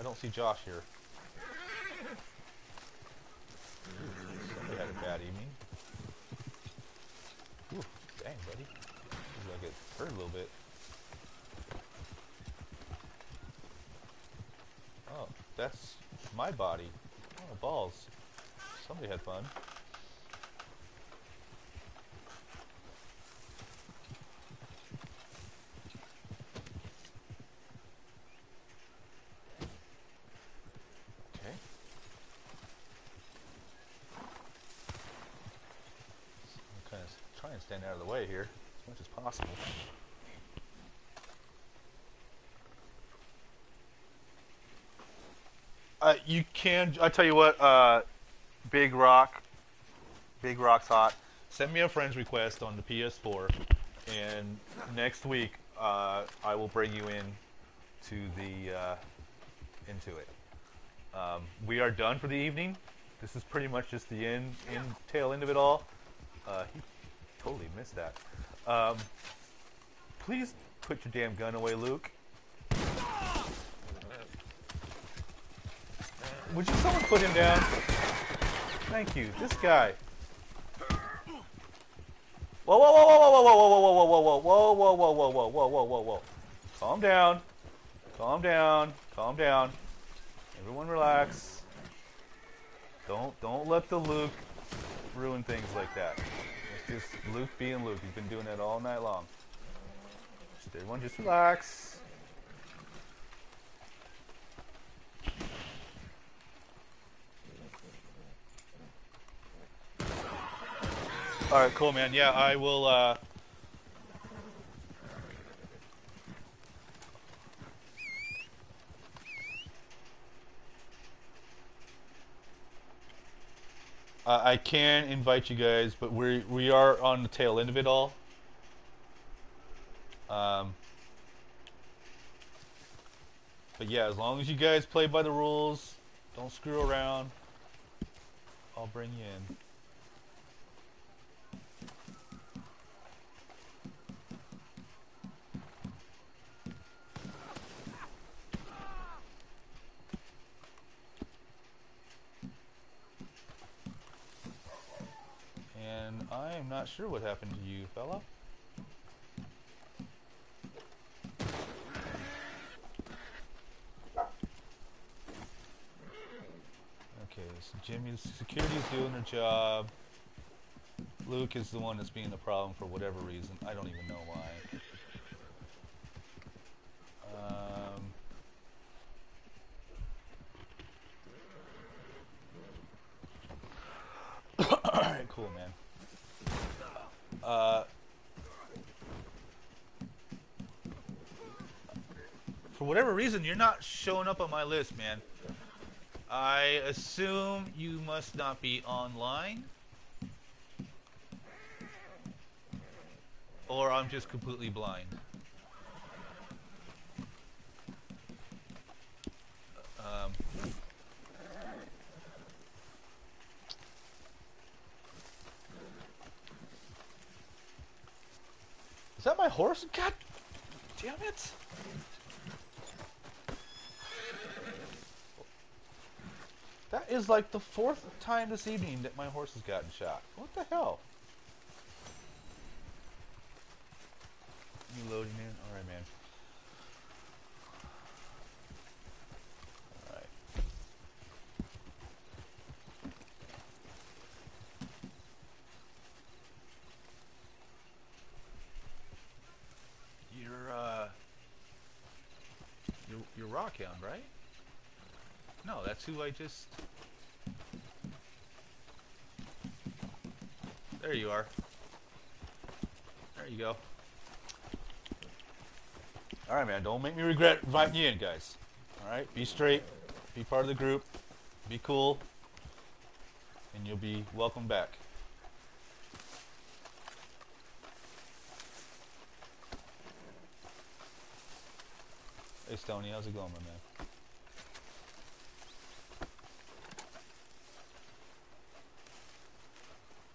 I don't see Josh here. Somebody had a bad evening. Ooh, dang, buddy. Maybe I'll get hurt a little bit. Oh, that's my body. Oh, balls. Somebody had fun. Okay. So I'm kind of trying to stand out of the way here as much as possible. You can, I tell you what, Big Rock's hot. Send me a friend's request on the PS4, and next week I will bring you in to the into it. We are done for the evening. This is pretty much just the tail end of it all. He totally missed that. Please put your damn gun away, Luke. Would you someone put him down? Thank you. This guy. Whoa, whoa, whoa, whoa, whoa, whoa, whoa, whoa, whoa, whoa, whoa, whoa, whoa, whoa, whoa, whoa, whoa. Calm down. Calm down. Calm down. Everyone relax. Don't let the Luke ruin things like that. It's just Luke being Luke. He's been doing that all night long. Just everyone just relax. Alright, cool, man. Yeah, I will, I can invite you guys, but we are on the tail end of it all. But yeah, as long as you guys play by the rules, don't screw around, I'll bring you in. And I am not sure what happened to you, fella. Jimmy's security's doing her job. Luke is the one that's being the problem for whatever reason. I don't even know why. Alright, cool, man. For whatever reason, you're not showing up on my list, man. I assume you must not be online, or I'm just completely blind. Is that my horse? God damn it! That is like the 4th time this evening that my horse has gotten shot. What the hell? You loading in? Alright, man. Alright. You're Rockhound, right? No, that's who I just... There you are. There you go. Alright, man, don't make me regret inviting you in, guys. Alright, be straight, be part of the group, be cool, and you'll be welcome back. Hey, Stoney, how's it going, my man?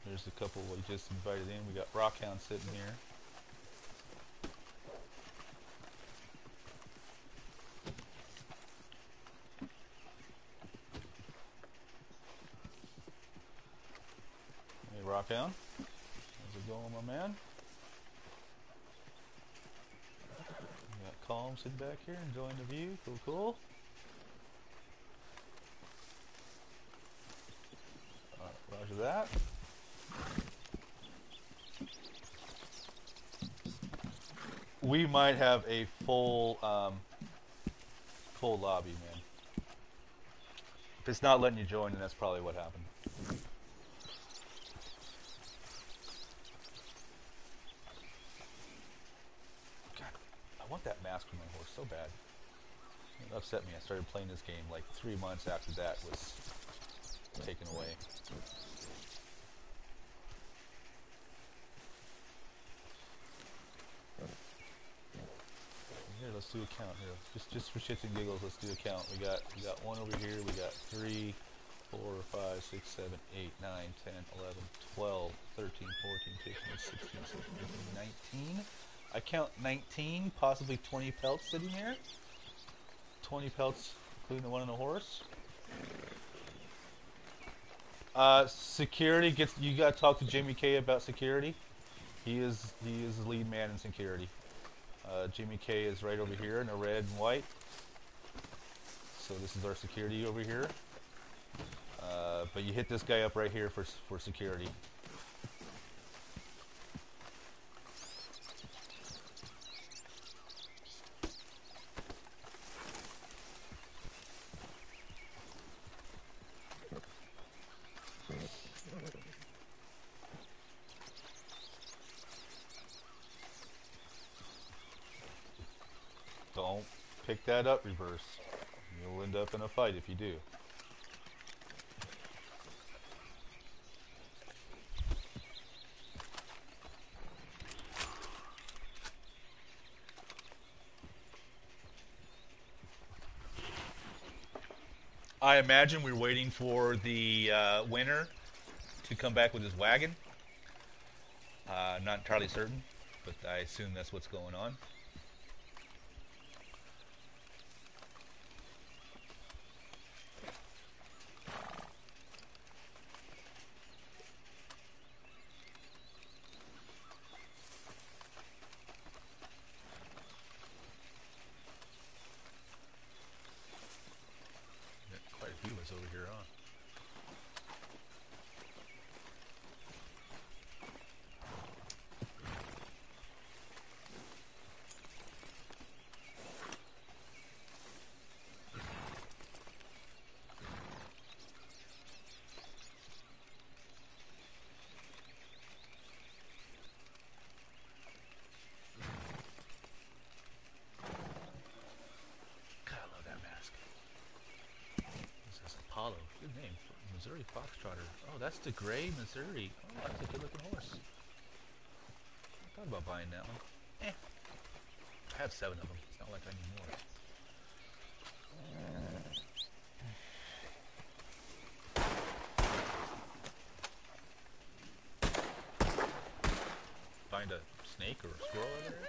There's a couple we just invited in. We got Rockhound sitting here. Hey, Rockhound. How's it going, my man? We got Calm sitting back here enjoying the view. Cool, cool. Alright, roger that. We might have a full full lobby, man. If it's not letting you join, then that's probably what happened. God, I want that mask for my horse so bad. It upset me. I started playing this game like 3 months after that was taken away. Let's do a count here. Just for shits and giggles, let's do a count. We got 1 over here, we got 3, 4, 5, 6, 7, 8, 9, 10, 11, 12, 13, 14, 15, 16, 17, 18, 19. I count 19, possibly 20 pelts sitting here. 20 pelts, including the one on the horse. Security gets, you gotta talk to Jimmy K about security. He is the lead man in security. Jimmy K is right over here in a red and white. So this is our security over here. But you hit this guy up right here for security. That up reverse. You'll end up in a fight if you do. I imagine we're waiting for the winner to come back with his wagon. I'm not entirely certain, but I assume that's what's going on. Missouri Foxtrotter. Oh, that's the gray Missouri. Oh, that's a good-looking horse. I thought about buying that one. Eh. I have 7 of them. It's not like I need more. Find a snake or a squirrel in there?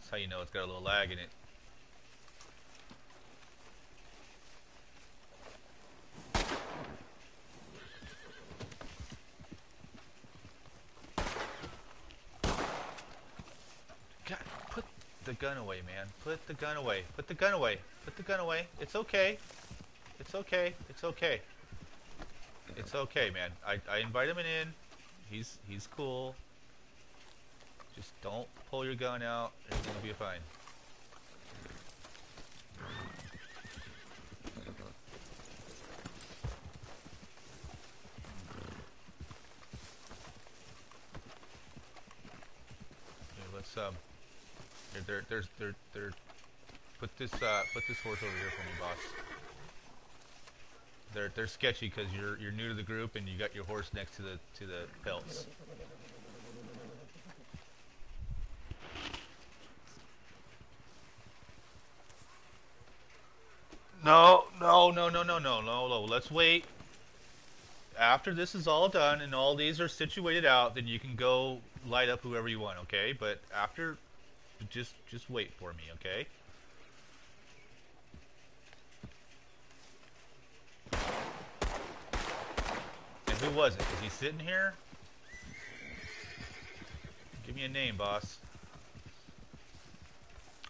That's how you know it's got a little lag in it. God, put the gun away, man. Put the gun away. Put the gun away. Put the gun away. It's okay. It's okay. It's okay. It's okay, man. I invite him in. He's cool. Just don't pull your gun out, it's gonna be fine. Here, let's put this horse over here for me, boss. They're sketchy because you're new to the group and you got your horse next to the pelts. No, let's wait. After this is all done and all these are situated out, then you can go light up whoever you want, okay? But after, just wait for me, okay? And who was it? Is he sitting here? Give me a name, boss.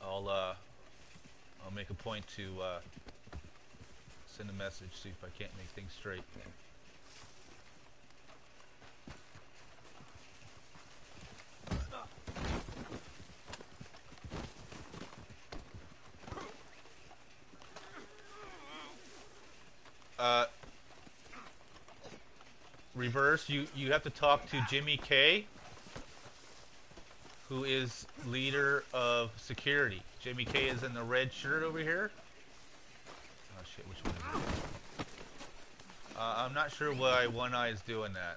I'll make a point to, send a message, see if I can't make things straight. Reverse, you have to talk to Jimmy K, who is leader of security. Jimmy K is in the red shirt over here. Oh shit, which one is it? I'm not sure why One Eye is doing that.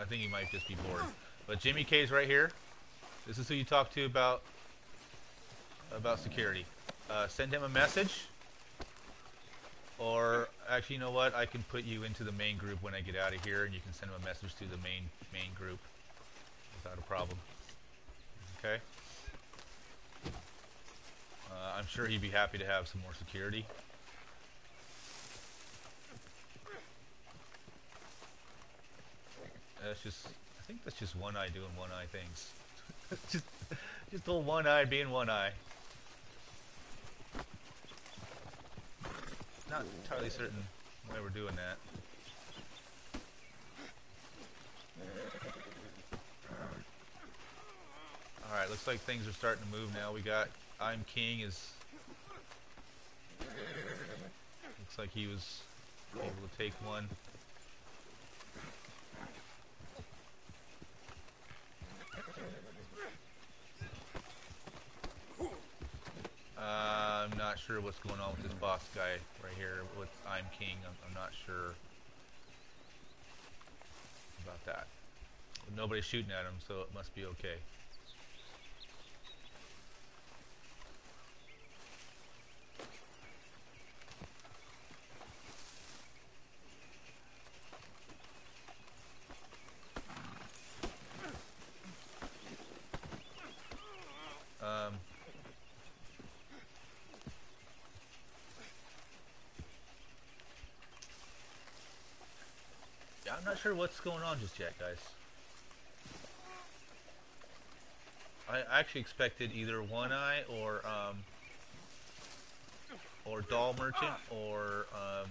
I think he might just be bored. But Jimmy K's right here. This is who you talk to about security. Send him a message. Or, actually, you know what? I can put you into the main group when I get out of here, and you can send him a message to the main group without a problem. Okay? I'm sure he'd be happy to have some more security. I think that's just One Eye doing One Eye things. just little One Eye being One Eye. Not entirely certain why we're doing that. Alright, looks like things are starting to move now. We got I'm King is... Looks like he was able to take one. I'm not sure what's going on with this boss guy right here with I'm King. I'm not sure Nobody's shooting at him, so it must be okay. Yeah, I'm not sure what's going on just yet, guys. I actually expected either One Eye or Doll Merchant or I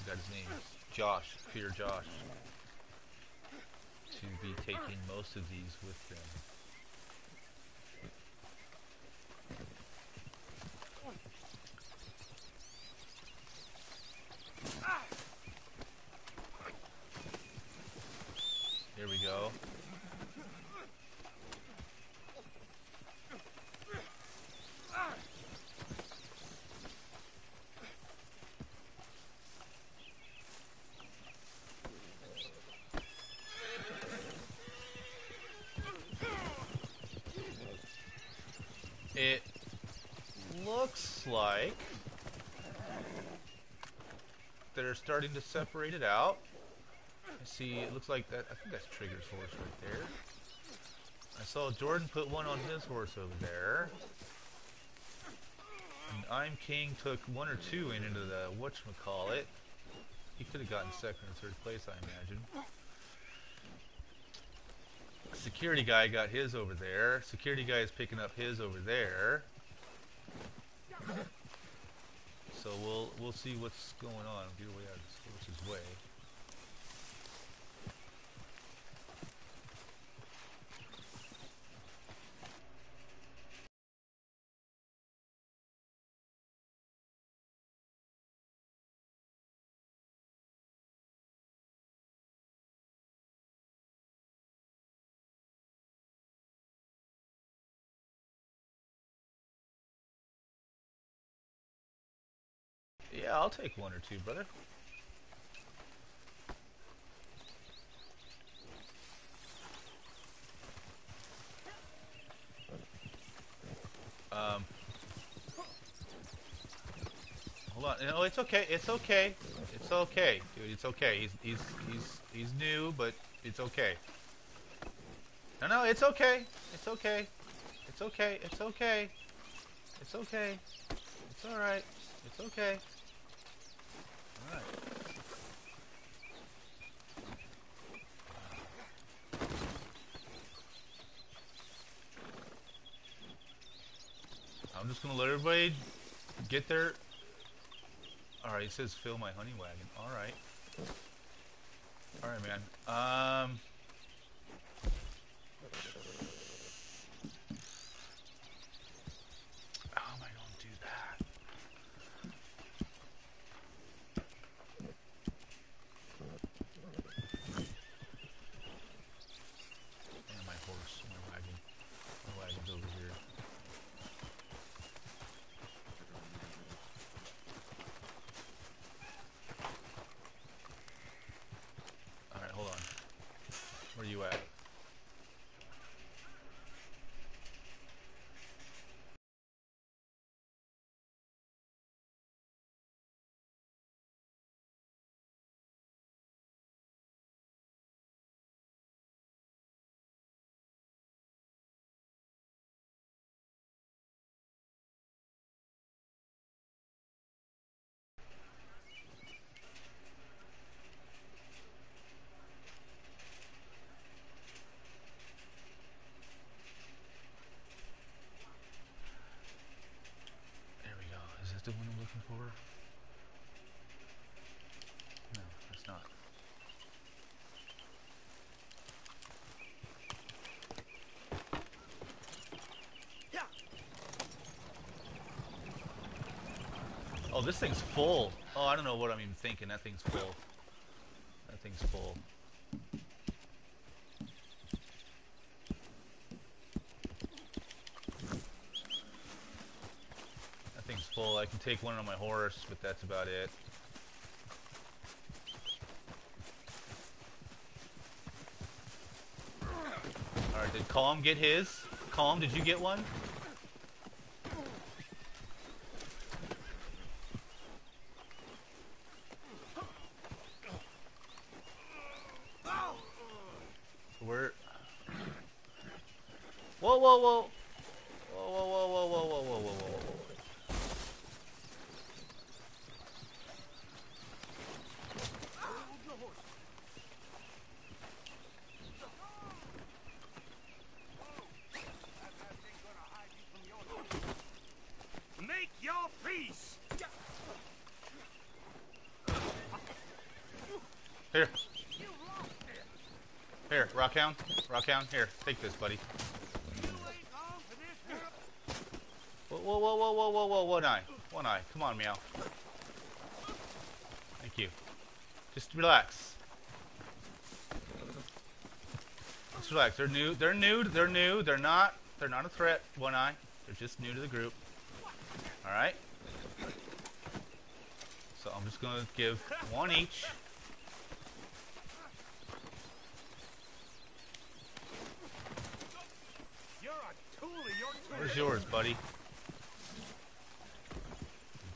forgot his name, Josh, Fear Josh, to be taking most of these with them. Here we go. It looks like they're starting to separate it out. See, it looks like that. I think that's Trigger's horse right there. I saw Jordan put one on his horse over there. And I'm King took one or two into the whatchamacallit. He could have gotten second or third place, I imagine. Security guy got his over there. Security guy is picking up his over there. So we'll see what's going on. Get away out of this horse's way. Yeah, I'll take one or two, brother. Hold on. No, it's okay. It's okay. It's okay, dude. It's okay. He's new, but it's okay. No, it's okay. It's okay. It's okay. It's okay. It's okay. It's all right. It's okay. All right. I'm just gonna let everybody get their. All right, it says fill my honey wagon. All right. All right, man. The one I'm looking for? No, that's not. Yeah. Oh, this thing's full. Oh, I don't know what I'm even thinking. That thing's full. That thing's full. full. I can take one on my horse, but that's about it. Alright, did Calm get his? Calm, did you get one? We're... Whoa, whoa, whoa! Whoa, whoa, whoa, whoa, whoa, whoa, whoa, whoa, whoa, whoa. Here, Rockhound. Rockhound, here, take this, buddy. Whoa, whoa, whoa, whoa, whoa, whoa, whoa, one eye. One eye. Come on, Meow. Thank you. Just relax. Just relax. They're new. They're new. They're new. They're not a threat, One Eye. They're just new to the group. Alright. So I'm just gonna give one each. Where's yours, buddy?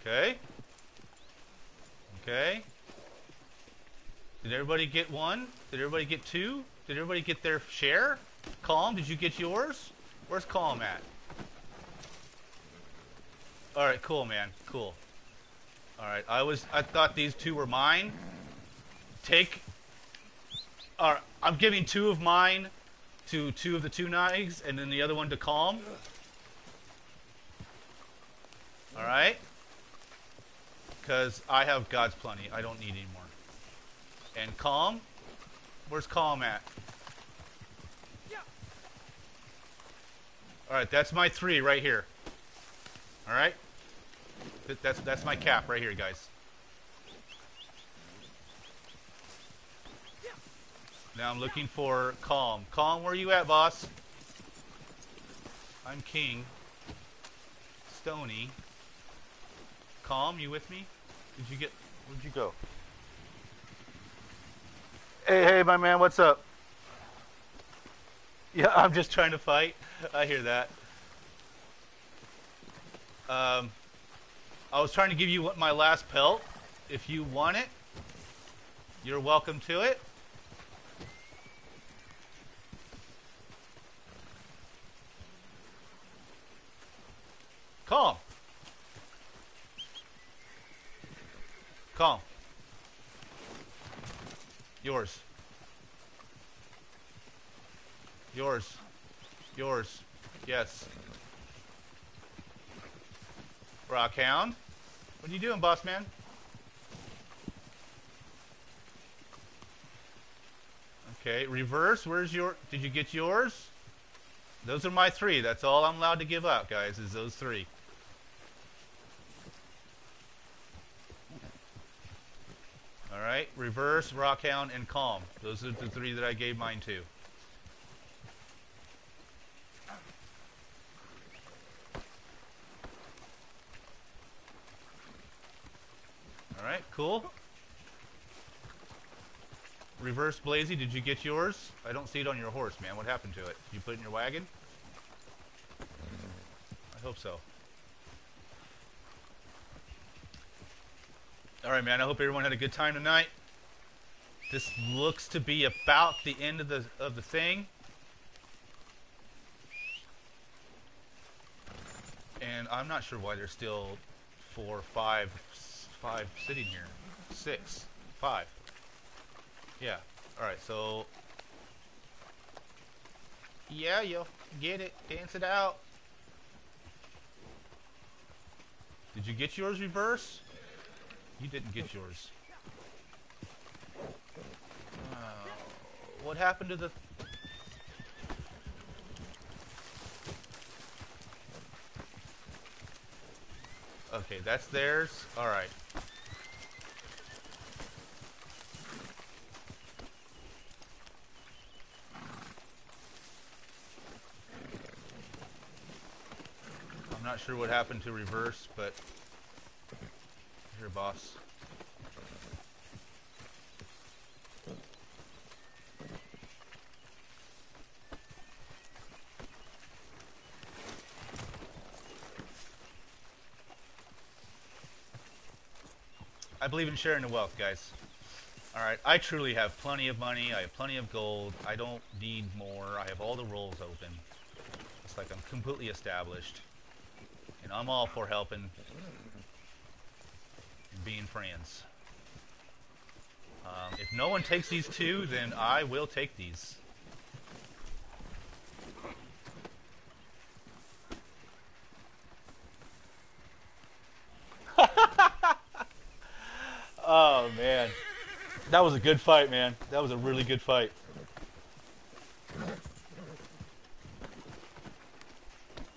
Okay. Okay. Did everybody get one? Did everybody get two? Did everybody get their share? Calm, did you get yours? Where's Calm at? Alright, cool, man. Cool. Alright, I thought these two were mine. Take... Alright, I'm giving two of mine to two of the two knives, and then the other one to Calm. Alright? Because I have God's plenty. I don't need any more. And Calm? Where's Calm at? Alright, that's my three right here. Alright? That's my cap right here, guys. Now I'm looking for Calm. Calm, where you at, boss? I'm King. Stony. Calm, you with me? Did you get... Where'd you go? Hey, hey, my man, what's up? Yeah, I'm just trying to fight. I hear that. I was trying to give you my last pelt. If you want it, you're welcome to it. Calm. Calm. Yours. Yours. Yours. Yes. Rockhound. What are you doing, boss man? Okay, reverse. Where's your... Did you get yours? Those are my three. That's all I'm allowed to give up, guys, is those three. Alright, reverse, Rockhound, and Calm. Those are the three that I gave mine to. Alright, cool. Reverse, Blazy, did you get yours? I don't see it on your horse, man. What happened to it? Did you put it in your wagon? I hope so. Alright, man, I hope everyone had a good time tonight. This looks to be about the end of the thing. And I'm not sure why there's still five sitting here. Five. Yeah. Alright, so... Yeah, yo. Get it. Dance it out. Did you get yours, Reverse? You didn't get yours. What happened to the... Okay, that's theirs. Alright. I'm not sure what happened to Reverse, but... Your boss. I believe in sharing the wealth, guys. Alright, I truly have plenty of money, I have plenty of gold, I don't need more, I have all the rolls open. It's like I'm completely established. And I'm all for helping and being friends. If no one takes these two, then I will take these. Oh, man. That was a good fight, man. That was a really good fight.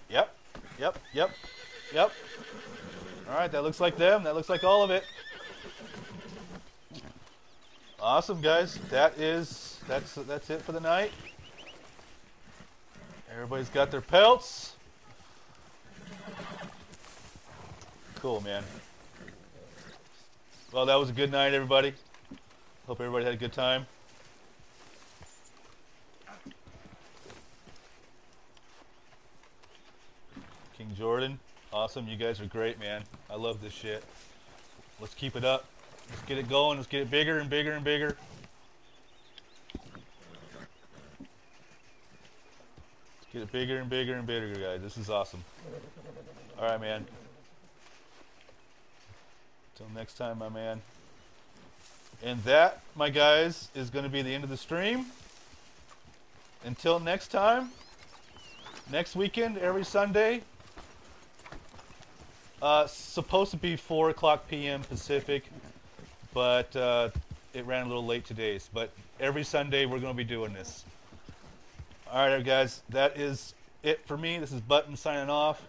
Yep. Yep. Yep. Yep. Alright, that looks like them. That looks like all of it. Awesome, guys. That's it for the night. Everybody's got their pelts. Cool, man. Well, that was a good night, everybody. Hope everybody had a good time. King Jordan, awesome. You guys are great, man. I love this shit. Let's keep it up. Let's get it going. Let's get it bigger and bigger and bigger. Let's get it bigger and bigger and bigger, guys. This is awesome. All right, man. Until next time, my man. And that, my guys, is going to be the end of the stream. Until next time, next weekend, every Sunday, supposed to be 4:00 p.m. Pacific, but it ran a little late today. But every Sunday, we're going to be doing this. All right, guys, that is it for me. This is Button signing off.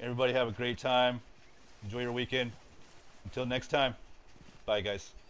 Everybody have a great time. Enjoy your weekend. Until next time, bye, guys.